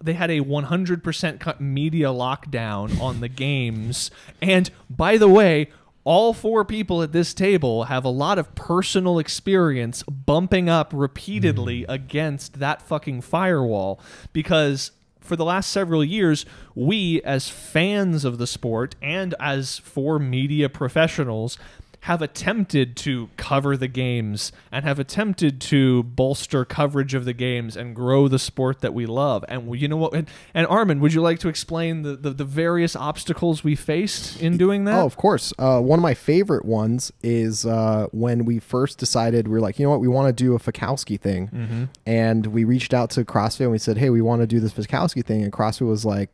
they had a 100% media lockdown on the games. And by the way, all four people at this table have a lot of personal experience bumping up repeatedly against that fucking firewall, because for the last several years, we as fans of the sport and as four media professionals have attempted to cover the games and have attempted to bolster coverage of the games and grow the sport that we love. And you know what? And Armin, would you like to explain the various obstacles we faced in doing that? Oh, of course. One of my favorite ones is when we first decided, we were like, you know what, we want to do a Fikowski thing. Mm-hmm. And we reached out to CrossFit and we said, hey, we want to do this Fikowski thing. And CrossFit was like,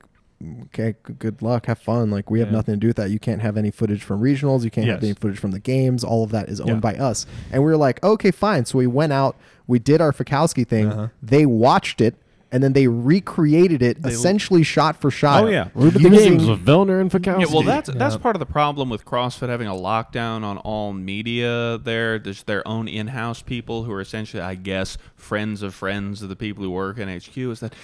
okay, good luck, have fun. Like, we have nothing to do with that. You can't have any footage from regionals. You can't have any footage from the games. All of that is owned by us. And we were like, okay, fine. So we went out, we did our Fikowski thing. They watched it, and then they recreated it, essentially shot for shot. Oh, yeah. Games with Vellner and Fikowski. Yeah, well, that's part of the problem with CrossFit having a lockdown on all media there. There's their own in-house people who are essentially, I guess, friends of the people who work in HQ, is that,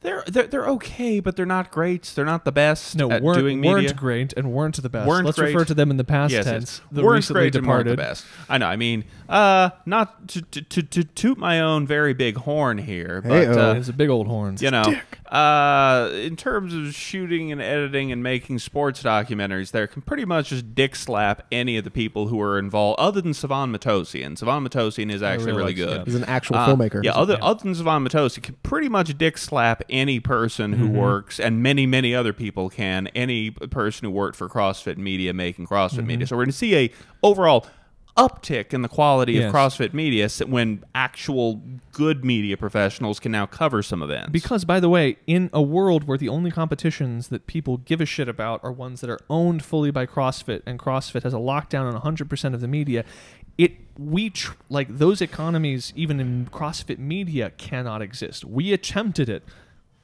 they're okay, but they're not great. They're not the best. No, weren't great and weren't the best. Let's refer to them in the past tense. The recently departed. The best. I know. I mean, not to toot my own very big horn here, but it's a big old horn. You know, in terms of shooting and editing and making sports documentaries, they can pretty much just dick slap any of the people who are involved, other than Sivan Matosian. Sivan Matosian is actually really good. He's an actual filmmaker. Yeah, other than Sivan Matosian, can pretty much dick slap any person who works, and many other people can, any person who worked for CrossFit Media making CrossFit Media. So we're going to see a overall uptick in the quality of CrossFit Media when actual good media professionals can now cover some events. Because, by the way, in a world where the only competitions that people give a shit about are ones that are owned fully by CrossFit, and CrossFit has a lockdown on 100% of the media, like those economies, even in CrossFit Media, cannot exist. We attempted it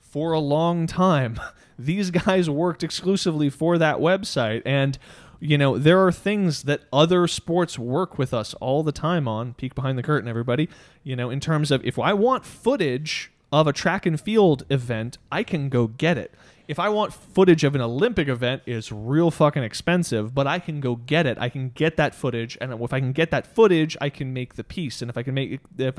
for a long time. These guys worked exclusively for that website, and you know, there are things that other sports work with us all the time on. Peek behind the curtain, everybody. You know, in terms of, if I want footage of a track and field event, I can go get it. If I want footage of an Olympic event, it's real fucking expensive, but I can go get it. I can get that footage, and if I can get that footage, I can make the piece. And if I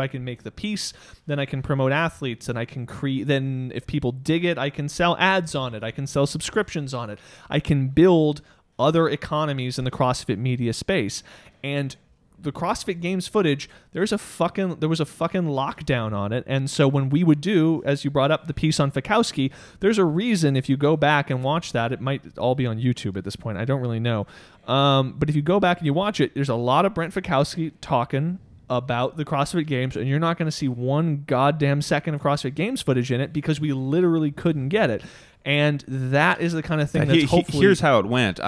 can make the piece, then I can promote athletes, and I can create. Then if people dig it, I can sell ads on it. I can sell subscriptions on it. I can build other economies in the CrossFit Media space. And the CrossFit Games footage, there was a fucking lockdown on it. And so when we would do, as you brought up, the piece on Fikowski, there's a reason, if you go back and watch that, it might all be on YouTube at this point, I don't really know, but if you go back and you watch it, there's a lot of Brent Fikowski talking about the CrossFit Games, and you're not going to see one goddamn second of CrossFit Games footage in it, because we literally couldn't get it. And that is the kind of thing that's hopefully... Here's how it went.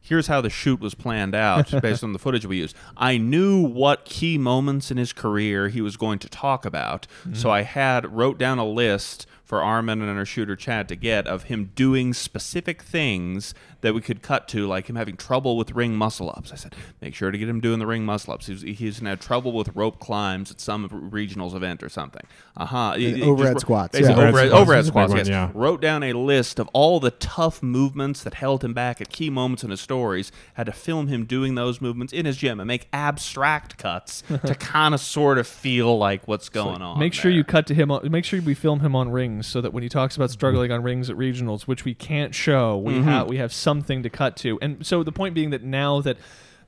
Here's how the shoot was planned out based on the footage we used. I knew what key moments in his career he was going to talk about, so I wrote down a list for Armin and our shooter Chad to get of him doing specific things that we could cut to, like him having trouble with ring muscle-ups. I said, make sure to get him doing the ring muscle-ups. He's going to have trouble with rope climbs at some regionals event or something. Overhead squats. Yeah. Overhead squats, yes. Yeah. Wrote down a list of all the tough movements that held him back at key moments in his stories. Had to film him doing those movements in his gym and make abstract cuts to kind of sort of feel like what's going on. Make sure you cut to him. Make sure we film him on rings, so that when he talks about struggling on rings at regionals, which we can't show, we have something to cut to. And so the point being that now that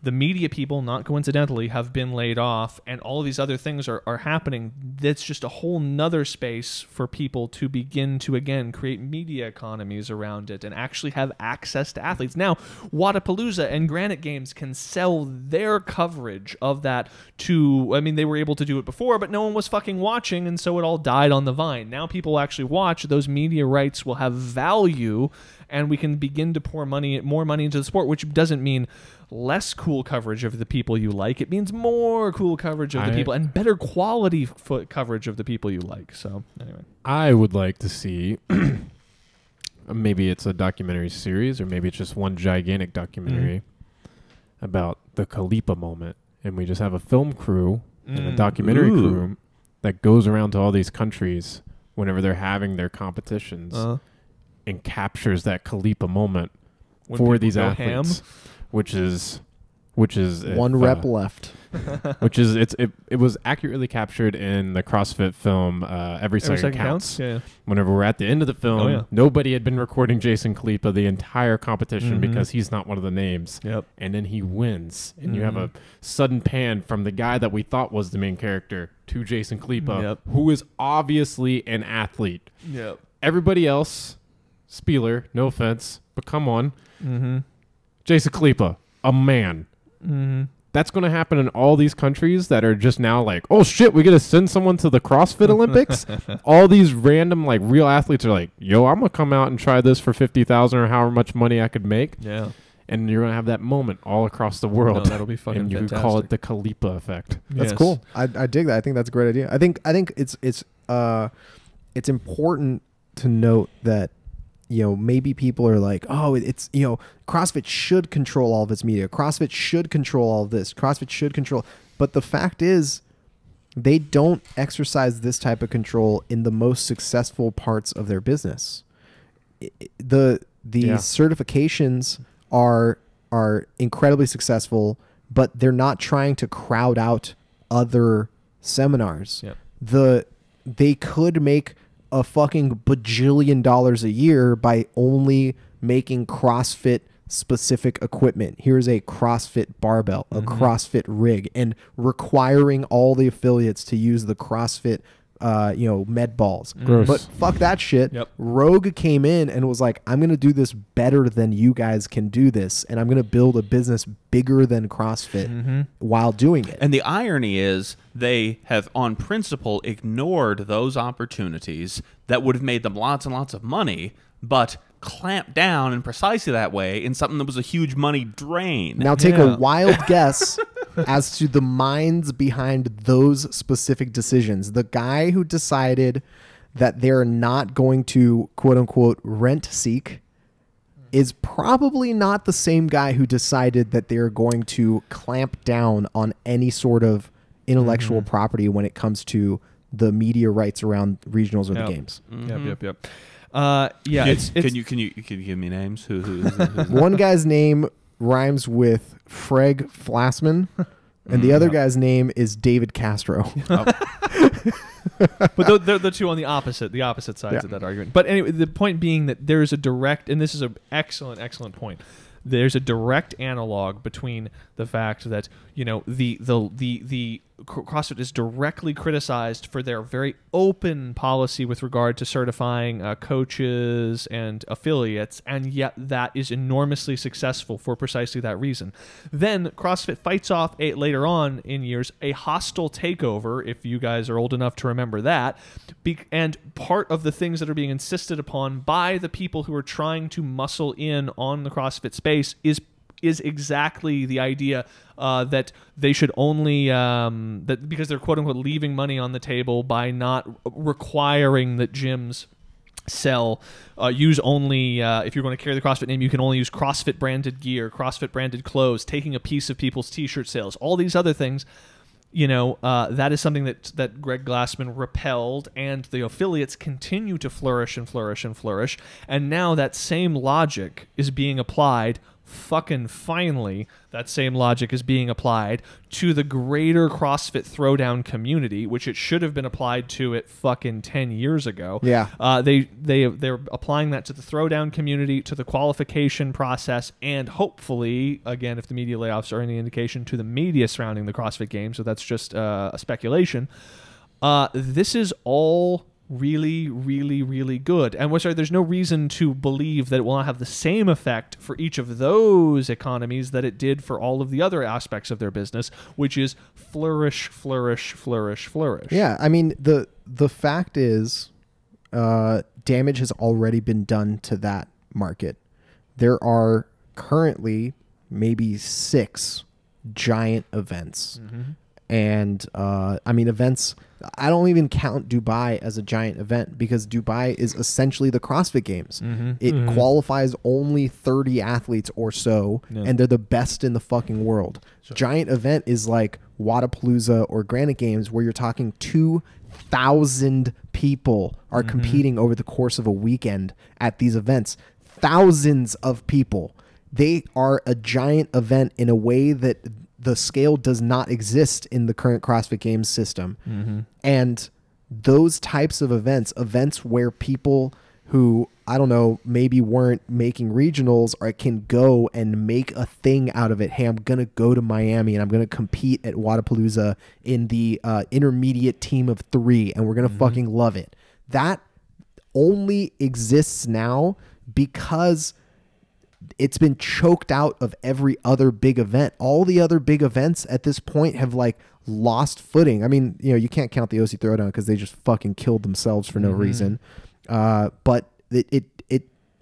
the media people, not coincidentally, have been laid off, and all of these other things are happening, that's just a whole nother space for people to begin to, again, create media economies around it and actually have access to athletes. Now, Wadapalooza and Granite Games can sell their coverage of that to, I mean, they were able to do it before, but no one was fucking watching, and so it all died on the vine. Now people actually watch. Those media rights will have value, and we can begin to pour more money into the sport, which doesn't mean less cool coverage of the people you like. It means more cool coverage of the people, and better quality coverage of the people you like. So anyway, I would like to see maybe it's a documentary series, or maybe it's just one gigantic documentary about the Khalipa moment, and we just have a film crew and a documentary crew that goes around to all these countries whenever they're having their competitions and captures that Khalipa moment for these athletes. Which is one rep left. which is it was accurately captured in the CrossFit film Every Second Counts. Yeah. Whenever we're at the end of the film, nobody had been recording Jason Kalipa the entire competition because he's not one of the names. Yep. And then he wins, and you have a sudden pan from the guy that we thought was the main character to Jason Kalipa, who is obviously an athlete. Yep. Everybody else, Spieler, no offense, but come on. Jason Kalipa, a man. That's going to happen in all these countries that are just now like, oh shit, we got to send someone to the CrossFit Olympics. All these random like real athletes are like, yo, I'm going to come out and try this for $50,000 or however much money I could make. Yeah. And you're going to have that moment all across the world. No, that'll be fucking and you fantastic. Can call it the Kalipa effect. That's cool. I dig that. I think that's a great idea. I think it's important to note that, you know, maybe people are like, oh, it's, you know, CrossFit should control all of its media. CrossFit should control all of this. CrossFit should control. But the fact is, they don't exercise this type of control in the most successful parts of their business. The certifications are incredibly successful, but they're not trying to crowd out other seminars. Yep. They could make a fucking bajillion dollars a year by only making CrossFit specific equipment. Here's a CrossFit barbell, a CrossFit rig, and requiring all the affiliates to use the CrossFit med balls. Gross. But fuck that shit. Yep. Rogue came in and was like, I'm gonna do this better than you guys can do this, and I'm gonna build a business bigger than CrossFit while doing it. And the irony is they have on principle ignored those opportunities that would have made them lots and lots of money, but clamped down in precisely that way in something that was a huge money drain. Now take a wild guess as to the minds behind those specific decisions. The guy who decided that they're not going to quote unquote rent seek is probably not the same guy who decided that they're going to clamp down on any sort of intellectual property when it comes to the media rights around regionals or the games. Yep. Can you give me names? Who's One guy's name rhymes with Freg Flassman, and the other guy's name is David Castro. But they're the two on the opposite sides of that argument. But anyway, the point being that there is a direct, and this is an excellent point. There's a direct analog between the fact that, you know, the CrossFit is directly criticized for their very open policy with regard to certifying coaches and affiliates, and yet that is enormously successful for precisely that reason. Then CrossFit fights off later on in years a hostile takeover, if you guys are old enough to remember that, and part of the things that are being insisted upon by the people who are trying to muscle in on the CrossFit space is exactly the idea that they should only that because they're quote unquote leaving money on the table by not requiring that gyms sell use only if you're going to carry the CrossFit name, you can only use CrossFit branded gear, CrossFit branded clothes, taking a piece of people's t-shirt sales, all these other things. You know, that is something that Greg Glassman repelled, and the affiliates continue to flourish and flourish and flourish. And now that same logic is being applied. Fucking finally, that same logic is being applied to the greater CrossFit throwdown community, which it should have been applied to it fucking 10 years ago. Yeah. They're applying that to the throwdown community, to the qualification process, and hopefully, again, if the media layoffs are any indication, to the media surrounding the CrossFit game. So that's just a speculation. This is all really, really, really good. And we're sorry, there's no reason to believe that it will not have the same effect for each of those economies that it did for all of the other aspects of their business, which is flourish, flourish, flourish, flourish. Yeah, I mean, the fact is damage has already been done to that market. There are currently maybe 6 giant events. And I mean, events, I don't even count Dubai as a giant event because Dubai is essentially the CrossFit Games. It qualifies only 30 athletes or so, and they're the best in the fucking world. Sure. Giant event is like Wadapalooza or Granite Games, where you're talking 2,000 people are competing over the course of a weekend at these events. Thousands of people. They are a giant event in a way that the scale does not exist in the current CrossFit Games system. Mm-hmm. And those types of events, events where people who, I don't know, maybe weren't making regionals or can go and make a thing out of it. Hey, I'm going to go to Miami and I'm going to compete at Wadapalooza in the intermediate team of 3 and we're going to fucking love it. That only exists now because it's been choked out of every other big event. All the other big events at this point have like lost footing. I mean, you know, you can't count the OC Throwdown because they just fucking killed themselves for no reason. But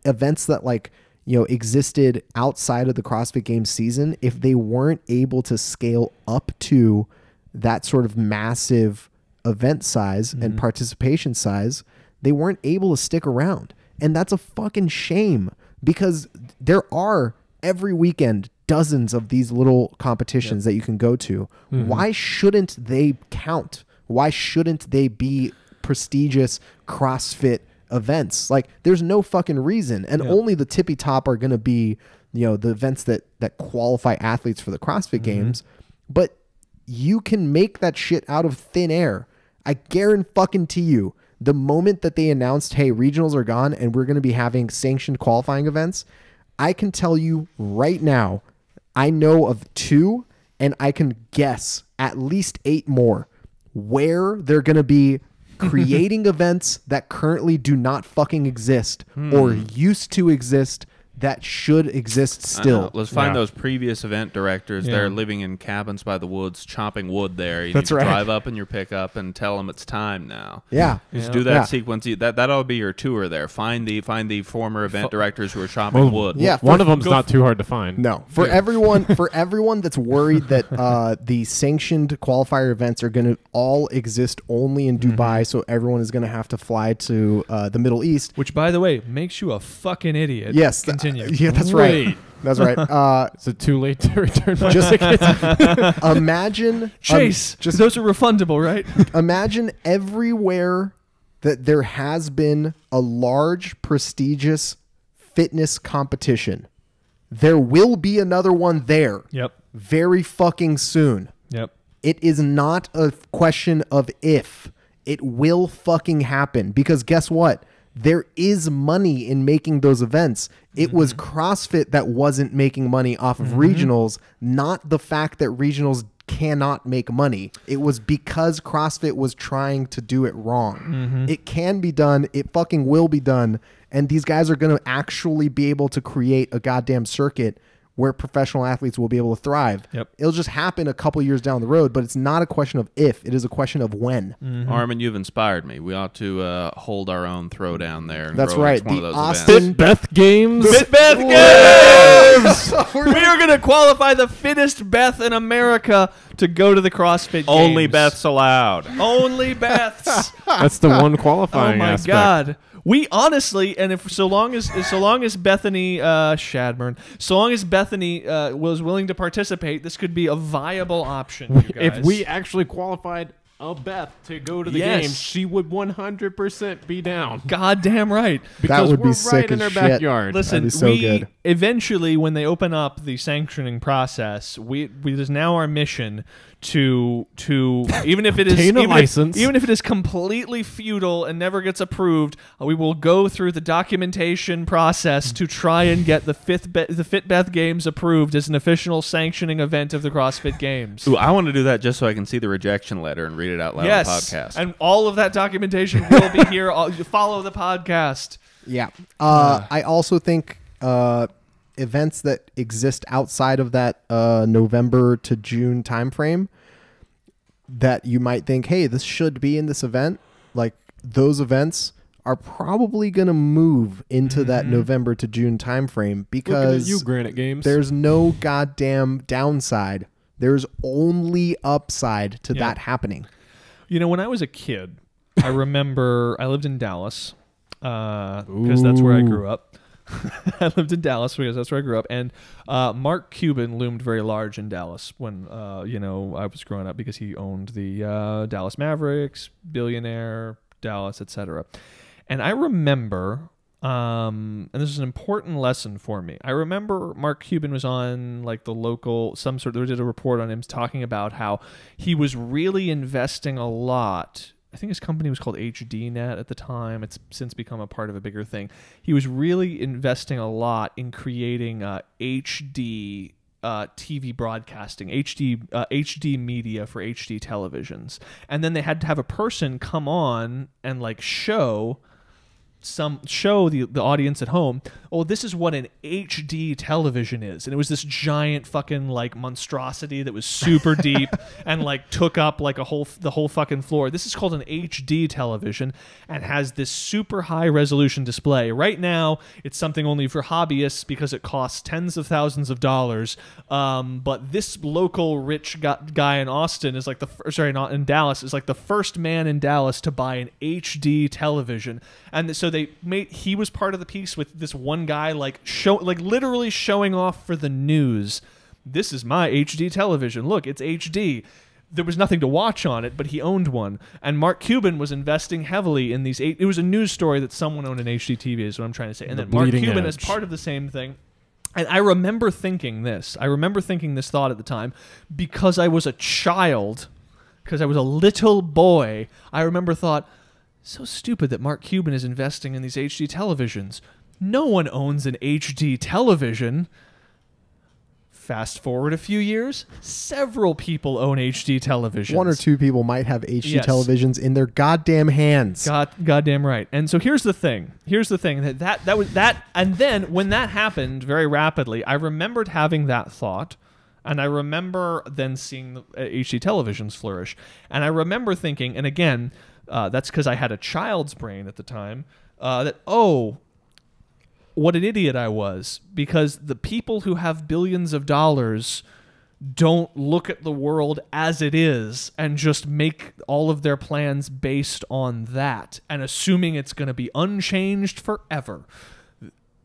events that like, you know, existed outside of the CrossFit Games season, if they weren't able to scale up to that sort of massive event size and participation size, they weren't able to stick around. And that's a fucking shame because there are every weekend dozens of these little competitions that you can go to. Why shouldn't they count? Why shouldn't they be prestigious CrossFit events? Like, there's no fucking reason. And only the tippy top are going to be, you know, the events that qualify athletes for the CrossFit Games. But you can make that shit out of thin air. I guarantee you, the moment that they announced, hey, regionals are gone and we're going to be having sanctioned qualifying events, I can tell you right now, I know of 2 and I can guess at least 8 more where they're going to be creating events that currently do not fucking exist or used to exist that should exist still. Let's find those previous event directors. They're living in cabins by the woods, chopping wood there. You That's need to drive up in your pickup and tell them it's time now. Just do that sequence. That'll be your tour there. Find the former event directors who are chopping wood. One of them's not too hard to find. For everyone that's worried that the sanctioned qualifier events are going to all exist only in Dubai, so everyone is going to have to fly to the Middle East. Which, by the way, makes you a fucking idiot. Yes. Yeah, that's right. That's right. Is it too late to return my tickets? Imagine just those are refundable, right? Imagine everywhere that there has been a large, prestigious fitness competition, there will be another one there. Very fucking soon. It is not a question of if. It will fucking happen because guess what? There is money in making those events. It was CrossFit that wasn't making money off of regionals, not the fact that regionals cannot make money. It was because CrossFit was trying to do it wrong. It can be done. It fucking will be done. And these guys are going to actually be able to create a goddamn circuit where professional athletes will be able to thrive. It'll just happen a couple years down the road, but it's not a question of if, it is a question of when. Armin, you've inspired me. We ought to hold our own throwdown there. And that's right. The Austin Beth Games. Beth Games! We are going to qualify the fittest Beth in America to go to the CrossFit Games. Only Beths allowed. Only Beths. That's the one qualifying aspect. God. We honestly, and if so long as Bethany Shadburn, so long as Bethany was willing to participate, this could be a viable option. You guys. If we actually qualified a Beth to go to the game, she would 100% be down. Goddamn right. Because that would be sick in her backyard. Listen, that'd be so good. Eventually, when they open up the sanctioning process, it is now our mission to even if it is even if it is completely futile and never gets approved, we will go through the documentation process to try and get the Fit Beth Games approved as an official sanctioning event of the CrossFit Games. Ooh, I want to do that just so I can see the rejection letter and read it out loud on the podcast. And all of that documentation will be here. Follow the podcast. Yeah. I also think events that exist outside of that November to June timeframe that you might think, hey, this should be in this event, like those events are probably going to move into that November to June timeframe because Granite Games, there's no goddamn downside. There's only upside to that happening. You know, when I was a kid, I remember I lived in Dallas because that's where I grew up. I lived in Dallas because that's where I grew up, and Mark Cuban loomed very large in Dallas when you know, I was growing up because he owned the Dallas Mavericks, billionaire, Dallas, etc. And I remember And this is an important lesson for me. I remember Mark Cuban was on like the local, some sort of, they did a report on him talking about how he was really investing a lot. I think his company was called HDNet at the time. It's since become a part of a bigger thing. He was really investing a lot in creating HD TV broadcasting, HD media for HD televisions. And then they had to have a person come on and like show the audience at home, oh, this is what an HD television is. And it was this giant fucking like monstrosity that was super deep and like took up like the whole fucking floor. This is called an HD television and has this super high resolution display. Right now it's something only for hobbyists because it costs tens of thousands of dollars. But this local rich guy in Austin is like in Dallas is like the first man in Dallas to buy an HD television. And so he was part of the piece with this one guy like literally showing off for the news. This is my HD television. Look, it's HD. There was nothing to watch on it, but he owned one. And Mark Cuban was investing heavily in these it was a news story that someone owned an HD TV is what I'm trying to say. And then Mark Cuban is part of the same thing. And I remember thinking this. I remember thinking this thought at the time because I was a child, because I was a little boy. I remember thought, so stupid that Mark Cuban is investing in these HD televisions. No one owns an HD television. Fast forward a few years, several people own HD televisions. One or two people might have HD televisions in their goddamn hands. Goddamn right. And so here's the thing. Here's the thing that was that. And then when that happened very rapidly, I remembered having that thought. And I remember then seeing the HD televisions flourish. And I remember thinking, and again, that's because I had a child's brain at the time, that, oh, what an idiot I was, because the people who have billions of dollars don't look at the world as it is and just make all of their plans based on that and assuming it's going to be unchanged forever.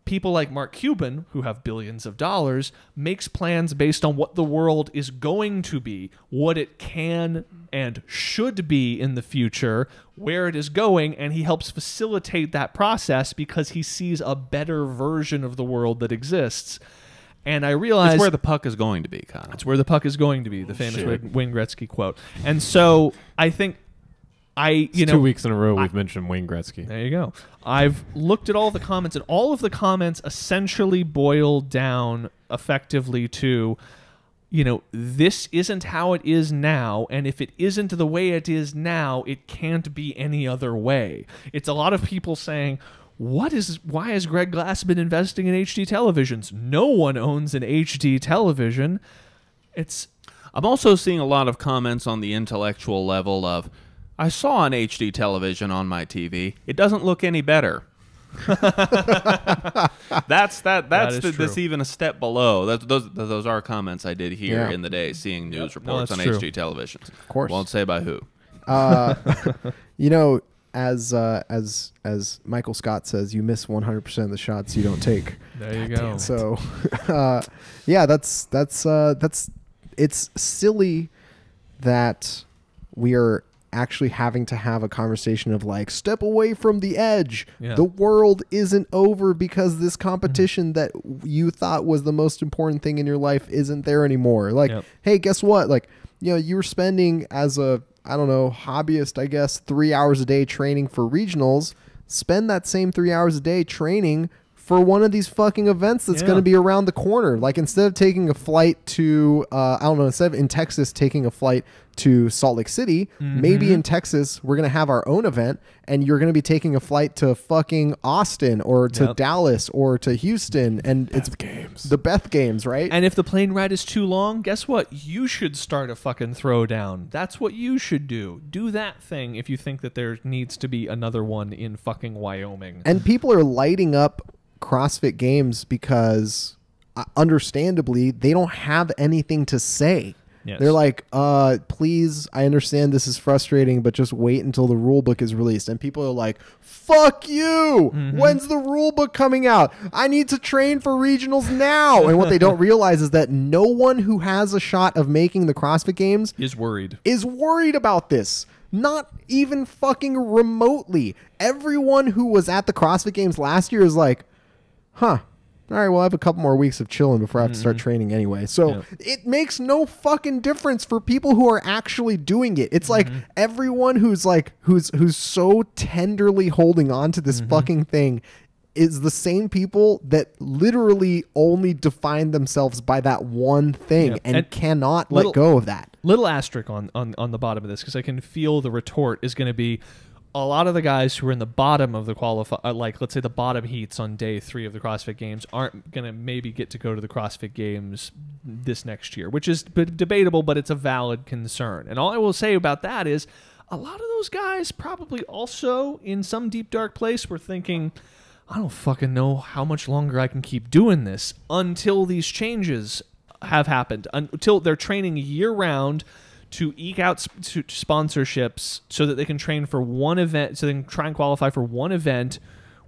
People like Mark Cuban, who have billions of dollars, makes plans based on what the world is going to be, what it can and should be in the future, where it is going, and he helps facilitate that process because he sees a better version of the world that exists. And I realized... It's where the puck is going to be, Kyle. It's where the puck is going to be, the famous Wayne Gretzky quote. And so I think... you know, 2 weeks in a row we've mentioned Wayne Gretzky. There you go. I've looked at all the comments, and all of the comments essentially boil down effectively to, you know, this isn't how it is now, and if it isn't the way it is now, it can't be any other way. It's a lot of people saying, why is Greg Glassman investing in HD televisions? No one owns an HD television. I'm also seeing a lot of comments on the intellectual level of, I saw an HD television on my TV. It doesn't look any better. That's even a step below. Those are comments I did here in the day, seeing news reports on HD televisions. Of course, won't say by who. You know, as Michael Scott says, you miss 100% of the shots you don't take. There you go. So, yeah, that's it's silly that we are actually having to have a conversation of like, step away from the edge. Yeah. The world isn't over because this competition that you thought was the most important thing in your life isn't there anymore. Like, hey, guess what? Like, you know, you were spending as a, I don't know, hobbyist, I guess, 3 hours a day training for regionals. Spend that same 3 hours a day training for one of these fucking events that's going to be around the corner. Like, instead of taking a flight to, I don't know, instead of in Texas taking a flight to Salt Lake City, maybe in Texas we're going to have our own event and you're going to be taking a flight to fucking Austin or to Dallas or to Houston. And it's the Beth Games, right? And if the plane ride is too long, guess what? You should start a fucking throwdown. That's what you should do. Do that thing if you think that there needs to be another one in fucking Wyoming. And people are lighting up CrossFit Games because understandably they don't have anything to say. They're like, please, I understand this is frustrating, but just wait until the rule book is released. And people are like, fuck you. When's the rule book coming out? I need to train for regionals now. And what they don't realize is that no one who has a shot of making the CrossFit Games is worried about this. Not even fucking remotely. Everyone who was at the CrossFit Games last year is like, huh, all right, well, I have a couple more weeks of chilling before I have to start training anyway. So it makes no fucking difference for people who are actually doing it. It's like everyone who's like, who's so tenderly holding on to this fucking thing is the same people that literally only define themselves by that one thing and cannot let go of that. Little asterisk on the bottom of this, because I can feel the retort is going to be a lot of the guys who are in the bottom of the like let's say the bottom heats on day 3 of the CrossFit Games aren't going to maybe get to go to the CrossFit Games this next year, which is debatable, but it's a valid concern. And all I will say about that is a lot of those guys probably also in some deep dark place were thinking, I don't fucking know how much longer I can keep doing this until these changes have happened, until they're training year-round to eke out sponsorships so that they can train for one event, so they can try and qualify for one event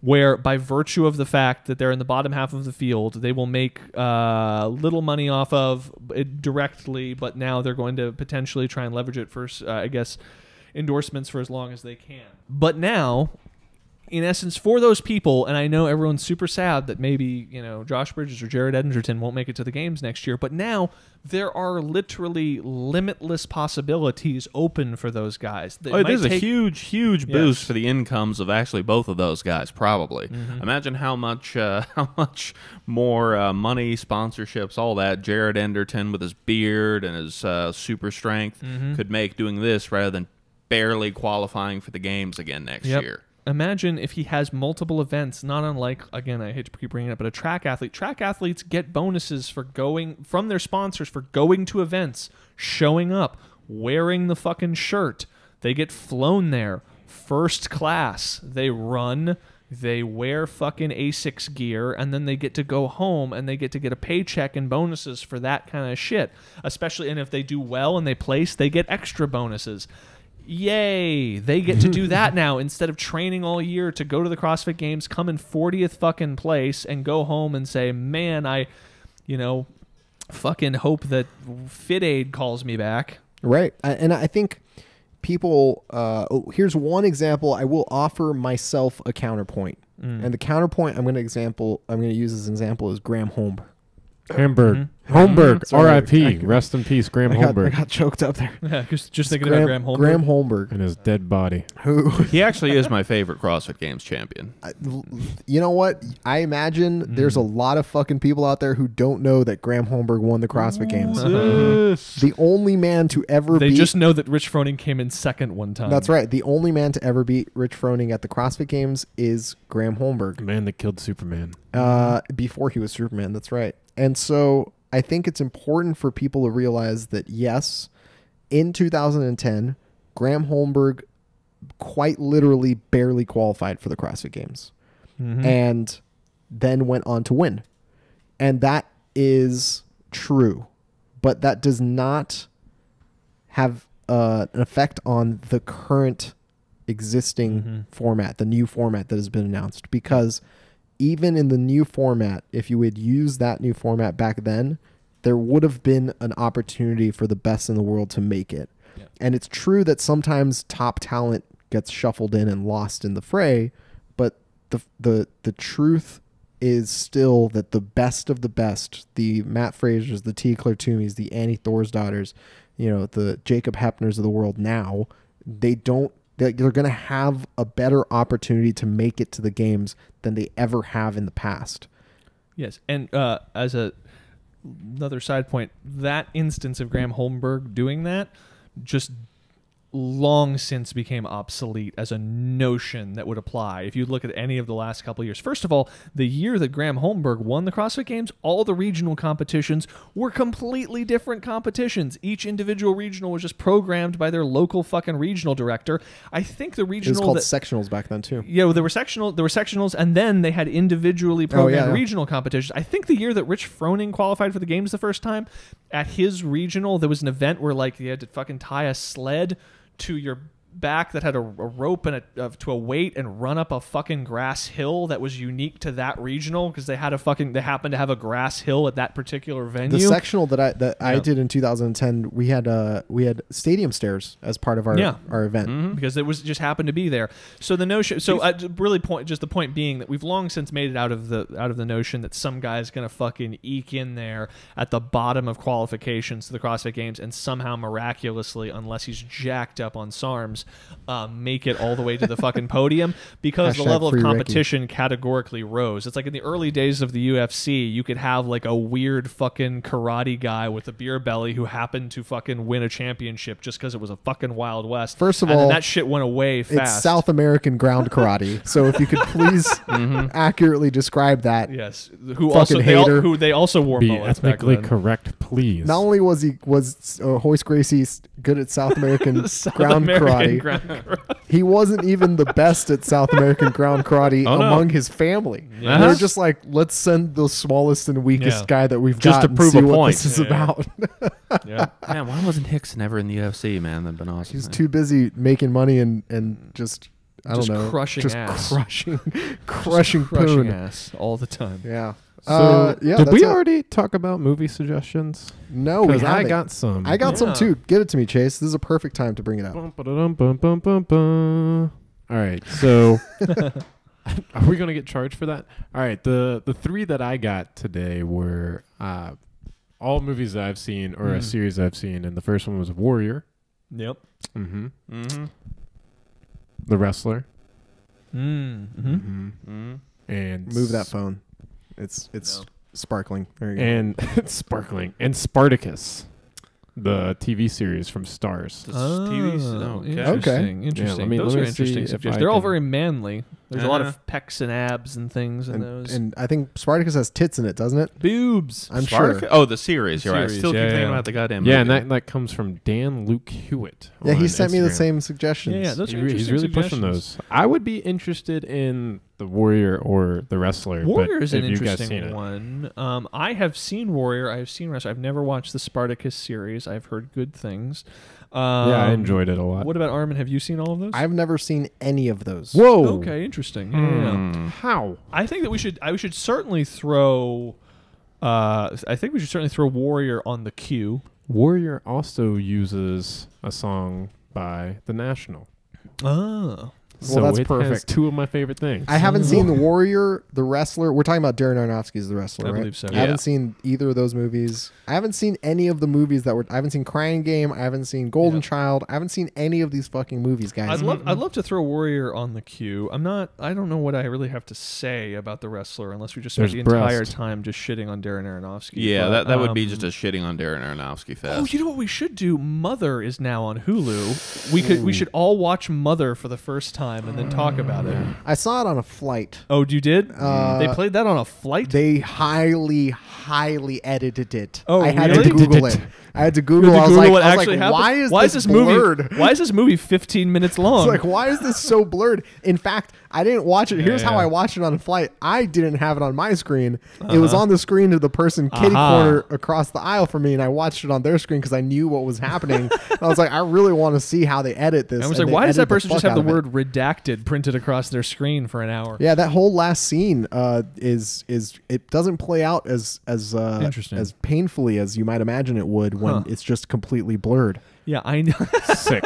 where by virtue of the fact that they're in the bottom half of the field, they will make little money off of it directly, but now they're going to potentially try and leverage it for, I guess, endorsements for as long as they can. But now, in essence, for those people, and I know everyone's super sad that maybe, you know, Josh Bridges or Jared Edgerton won't make it to the games next year, but now there are literally limitless possibilities open for those guys. Oh, there's a huge, huge boost for the incomes of actually both of those guys, probably. Imagine how much more money, sponsorships, all that, Jared Edgerton with his beard and his super strength could make doing this rather than barely qualifying for the games again next year. Imagine if he has multiple events, not unlike, again, I hate to keep bringing it up, but a track athlete. Track athletes get bonuses for going from their sponsors for going to events, showing up, wearing the fucking shirt. They get flown there, first class. They run, they wear fucking ASICS gear, and then they get to go home and they get to get a paycheck and bonuses for that kind of shit. Especially, and if they do well and they place, they get extra bonuses. Yay, they get to do that now instead of training all year to go to the CrossFit Games, come in 40th fucking place and go home and say, man, I, you know, fucking hope that FitAid calls me back. Right. And I think people, here's one example. I will offer myself a counterpoint. And the counterpoint I'm going to use as an example is Graham Holmberg. Holmberg, R.I.P. Rest in peace, Graham Holmberg. I got choked up there. Yeah, just thinking about Graham Holmberg. Graham Holmberg and his dead body. Who? He actually is my favorite CrossFit Games champion. You know what? I imagine there's a lot of fucking people out there who don't know that Graham Holmberg won the CrossFit Games. The only man to ever beat... They just know that Rich Froning came in second one time. That's right. The only man to ever beat Rich Froning at the CrossFit Games is Graham Holmberg. The man that killed Superman. Before he was Superman. That's right. And so I think it's important for people to realize that, yes, in 2010, Graham Holmberg quite literally barely qualified for the CrossFit Games and then went on to win. And that is true. But that does not have an effect on the current existing format, the new format that has been announced, because even in the new format, if you had used that new format back then, there would have been an opportunity for the best in the world to make it. Yeah. And it's true that sometimes top talent gets shuffled in and lost in the fray, but the truth is still that the best of the best, the Matt Frasers, the T. Claire Toomeys, the Annie Thorsdaughters, you know, the Jacob Hepners of the world now, they don't, they're going to have a better opportunity to make it to the games than they ever have in the past. Yes, and as another side point, that instance of Graham Holmberg doing that just long since became obsolete as a notion that would apply if you look at any of the last couple of years. First of all, the year that Graham Holmberg won the CrossFit Games, all the regional competitions were completely different competitions. Each individual regional was just programmed by their local fucking regional director. I think the regional... It was called sectionals back then, too. Yeah, well, there were sectionals, and then they had individually programmed regional competitions. I think the year that Rich Froning qualified for the Games the first time, at his regional, there was an event where, like, you had to fucking tie a sled to your back that had a rope and to a weight and run up a fucking grass hill that was unique to that regional because they had a fucking, they happened to have a grass hill at that particular venue. The sectional that I did in 2010, we had stadium stairs as part of our event because it was just happened to be there. So the notion, so the point being that we've long since made it out of the notion that some guy's gonna fucking eke in there at the bottom of qualifications to the CrossFit Games and somehow miraculously, unless he's jacked up on SARMs, make it all the way to the fucking podium because the level of competition categorically rose. It's like in the early days of the UFC, you could have like a weird fucking karate guy with a beer belly who happened to fucking win a championship just because it was a fucking Wild West. First of all, that shit went away fast. It's South American ground karate. So if you could please accurately describe that. Yes. Who also wore mullets back then. Be ethnically correct, please. Not only was Royce Gracie good at South American ground karate. He wasn't even the best at South American ground karate among his family. Yes. They're just like, let's send the smallest and weakest guy that we've got to prove a point. What this is about. Yeah. Man, why wasn't Hicks never in the UFC? Man, that'd been awesome. He's too busy making money and just crushing ass all the time. Yeah. So did we already talk about movie suggestions? No, because I got some. I got some too. Give it to me, Chase. This is a perfect time to bring it up. All right, so are we gonna get charged for that? All right, the three that I got today were all movies that I've seen or a series I've seen, and the first one was Warrior. Yep. Mm-hmm. Mm-hmm. The Wrestler. Mm-hmm. Mm-hmm. Mm-hmm. And move that phone. It's sparkling. There you go. It's sparkling. And Spartacus, the TV series from Stars. Interesting. Yeah, those are interesting subjects. They're all very manly. There's a lot of pecs and abs and things in those. And I think Spartacus has tits in it, doesn't it? Boobs. I'm sure. Oh, the series. You're right. I still keep thinking about the goddamn movie. And that comes from Dan Luke Hewitt. Yeah, he sent me the same suggestions. Yeah, those are interesting. He's really pushing those. I would be interested in The Warrior or The Wrestler. Warrior is an interesting one. I have seen Warrior. I have seen Wrestler. I've never watched the Spartacus series. I've heard good things. Yeah, I enjoyed it a lot. What about Armin? Have you seen all of those? I've never seen any of those. Whoa. Okay, interesting. Yeah. How? I think that we should certainly throw. I think we should certainly throw Warrior on the queue. Warrior also uses a song by The National. Oh. So well, that's perfect. Has two of my favorite things. I haven't seen The Warrior, The Wrestler. We're talking about Darren Aronofsky's The Wrestler, right? I believe so. Yeah. I haven't seen either of those movies. I haven't seen any of the movies that were... I haven't seen Crying Game. I haven't seen Golden Child. I haven't seen any of these fucking movies, guys. I'd love to throw Warrior on the queue. I don't know what I really have to say about The Wrestler unless we just spend the entire time just shitting on Darren Aronofsky. Yeah, but that would be just a shitting on Darren Aronofsky fest. Oh, you know what we should do? Mother is now on Hulu. We should all watch Mother for the first time and then talk about it. I saw it on a flight. Oh, you did? They played that on a flight? They highly, highly edited it. Oh, I had to Google it. I had to Google. Why is this movie 15 minutes long? It's like, why is this so blurred? In fact, I didn't watch it. Here's how I watched it on a flight. I didn't have it on my screen. It was on the screen of the person kitty corner across the aisle from me, and I watched it on their screen because I knew what was happening. And I was like, I really want to see how they edit this. And I was like, why does that person just have the word redacted printed across their screen for an hour? Yeah, that whole last scene it doesn't play out as painfully as you might imagine it would when it's just completely blurred. Yeah, I know. Sick.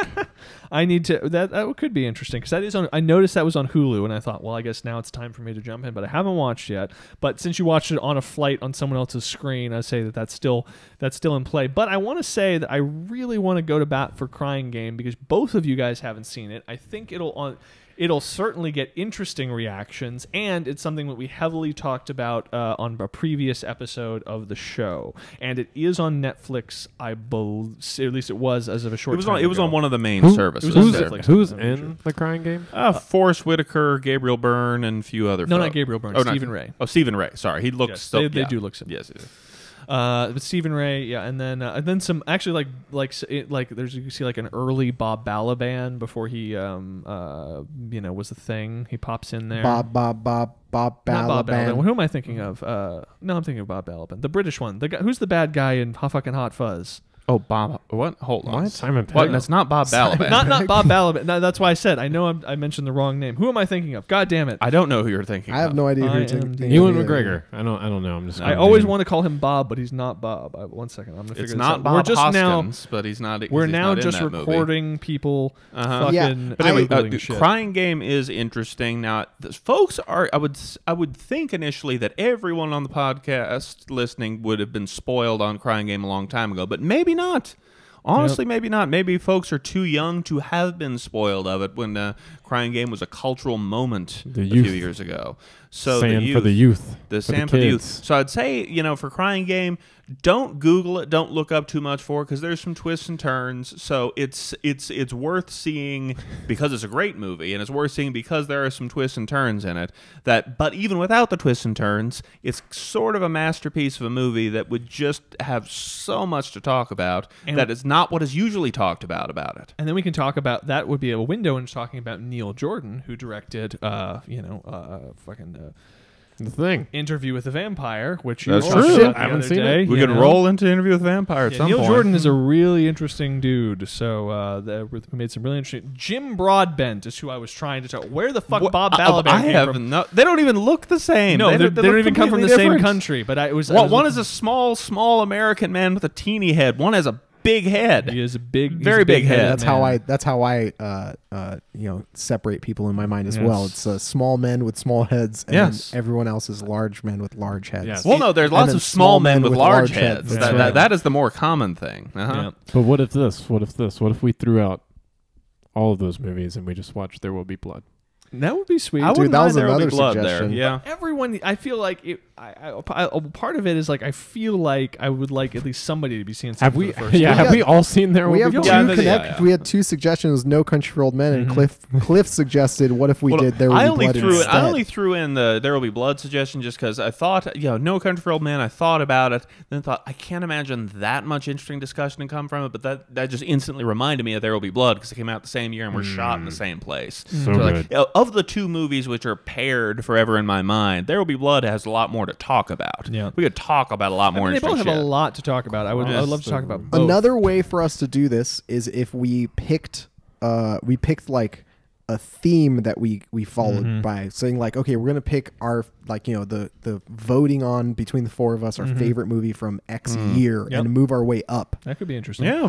I need to. That could be interesting because that is on. I noticed that was on Hulu, and I thought, well, I guess now it's time for me to jump in, but I haven't watched yet. But since you watched it on a flight on someone else's screen, I say that's still in play. But I want to say that I really want to go to bat for Crying Game because both of you guys haven't seen it. I think it'll certainly get interesting reactions, and it's something that we heavily talked about on a previous episode of the show. And it is on Netflix, I believe, at least it was as of a short time ago. It was on one of the main services. Who's in The Crying Game? Forrest Whitaker, Gabriel Byrne, and a few other folks. Not Gabriel Byrne, Stephen Ray. Oh, Stephen Ray, sorry. He looks... Yes, they do look similar. Yes, it is. But Stephen Ray, and then some actually like there's you can see like an early Bob Balaban before he was the thing. He pops in there. Bob Balaban. Not Bob Balaban. Who am I thinking of? No, I'm thinking of Bob Balaban, the British one. The guy who's the bad guy in Hot Fuzz. Oh, Bob. What? Hold on. What? Simon Pegg. What? That's not Bob Balaban. Not Bob Balaban. No, that's why I said I know I mentioned the wrong name. Who am I thinking of? God damn it! I don't know who you're thinking. I have no idea who you're thinking. Ewan McGregor. I don't know. I'm just. I always want to call him Bob, but he's not Bob. One second. I'm gonna figure this out. It's not Bob Hoskins, but he's not. We're now just recording people. Fucking. But anyway, The Crying Game is interesting. Now, folks are. I would think initially that everyone on the podcast listening would have been spoiled on Crying Game a long time ago, but maybe not. Honestly, yep. Maybe not. Maybe folks are too young to have been spoiled of it when Crying Game was a cultural moment a few years ago. So Sand for the youth. So I'd say, you know, for Crying Game, don't Google it. Don't look up too much for it because there's some twists and turns. So it's worth seeing because it's a great movie, and it's worth seeing because there are some twists and turns in it. But even without the twists and turns, it's sort of a masterpiece of a movie that would just have so much to talk about that is not what is usually talked about it. And then we can talk about that would be a window into talking about Neil Jordan, who directed, fucking. The thing, Interview with the Vampire, which you that's true. I haven't seen it. We can roll into Interview with the Vampire at some point. Neil Jordan is a really interesting dude. So we made some really interesting. Jim Broadbent is who I was trying to tell. Where the fuck Bob Balaban came from? No, they don't even look the same. No, they don't even come from the same country. But one is a small American man with a teeny head. One has a big head. He is a very big head. That's how I separate people in my mind as well. It's small men with small heads, and everyone else is large men with large heads. Yes. Well, no, there's lots of small men with large heads. That, right. that is the more common thing. Yeah. But what if this? What if this? What if we threw out all of those movies and we just watched There Will Be Blood? That would be sweet. Dude, that was another suggestion. Yeah. Everyone, I feel like part of it is like I feel like I would like at least somebody to be seeing something for the first time. Yeah, have we all seen There Will Be Blood? We had two suggestions, No Country for Old Men, and Cliff suggested what if we did There Will Be Blood instead. I only threw in the There Will Be Blood suggestion just because I thought, No Country for Old Men, I thought about it, then thought I can't imagine that much interesting discussion to come from it, but that just instantly reminded me of There Will Be Blood because it came out the same year and we're shot in the same place. So like of the two movies which are paired forever in my mind, There Will Be Blood has a lot more to talk about. Yeah. We could talk about a lot more. They both have a lot to talk about. I would love to talk about both. Another way for us to do this is if we picked like a theme that we followed by saying like, okay, we're gonna pick our the voting on between the four of us our favorite movie from X year and move our way up. That could be interesting. Yeah,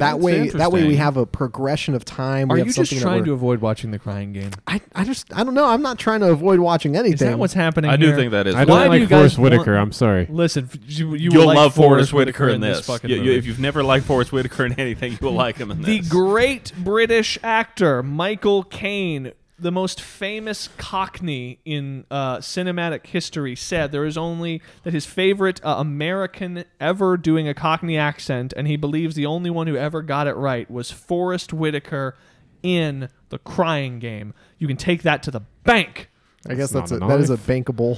that way we have a progression of time. Are you just trying to avoid watching The Crying Game? I don't know. I'm not trying to avoid watching anything. Is that what's happening? I do think that is. I don't like Forrest Whitaker. I'm sorry. Listen, you'll love Forrest Whitaker in this fucking movie. If you've never liked Forrest Whitaker in anything, you will like him in this. The great British actor Michael Caine, the most famous Cockney in cinematic history, said that his favorite American ever doing a Cockney accent, and he believes the only one who ever got it right was Forrest Whitaker in The Crying Game. You can take that to the bank. I guess that is a bankable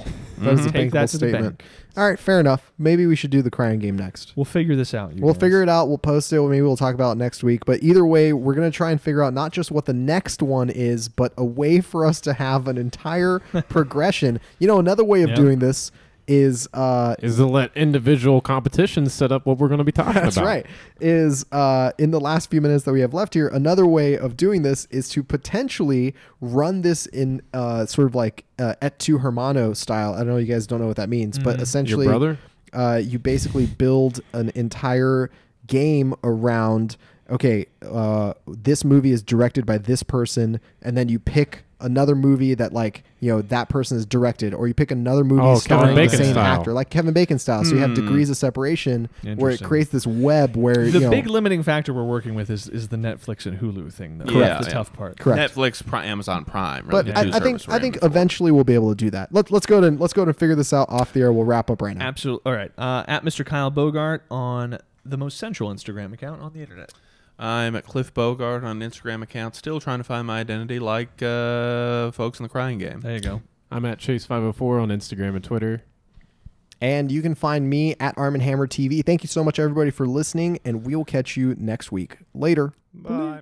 statement. All right, fair enough. Maybe we should do The Crying Game next. We'll figure this out. We'll figure it out. We'll post it. Maybe we'll talk about it next week. But either way, we're going to try and figure out not just what the next one is, but a way for us to have an entire progression. You know, another way of doing this is to let individual competitions set up what we're going to be talking about. That's right. In the last few minutes that we have left here, another way of doing this is to potentially run this in sort of like Et Tu Hermano style. I know you guys don't know what that means, but essentially your brother? You basically build an entire game around, okay, this movie is directed by this person, and then you pick another movie that that person is directed, or you pick another movie starring the same actor, like Kevin Bacon style. So you have degrees of separation where it creates this web where the big limiting factor we're working with is the Netflix and Hulu thing, though. Correct. That's the tough part. Correct. Netflix, Amazon Prime. Really, but I think eventually we'll be able to do that. Let's go to figure this out off the air. We'll wrap up right now. Absolutely. All right. At Mr. Kyle Bogart on the most central Instagram account on the internet. I'm at Cliff Bogart on an Instagram account, still trying to find my identity like folks in The Crying Game. There you go. I'm at Chase504 on Instagram and Twitter. And you can find me at Arm & Hammer TV. Thank you so much, everybody, for listening, and we'll catch you next week. Later. Bye.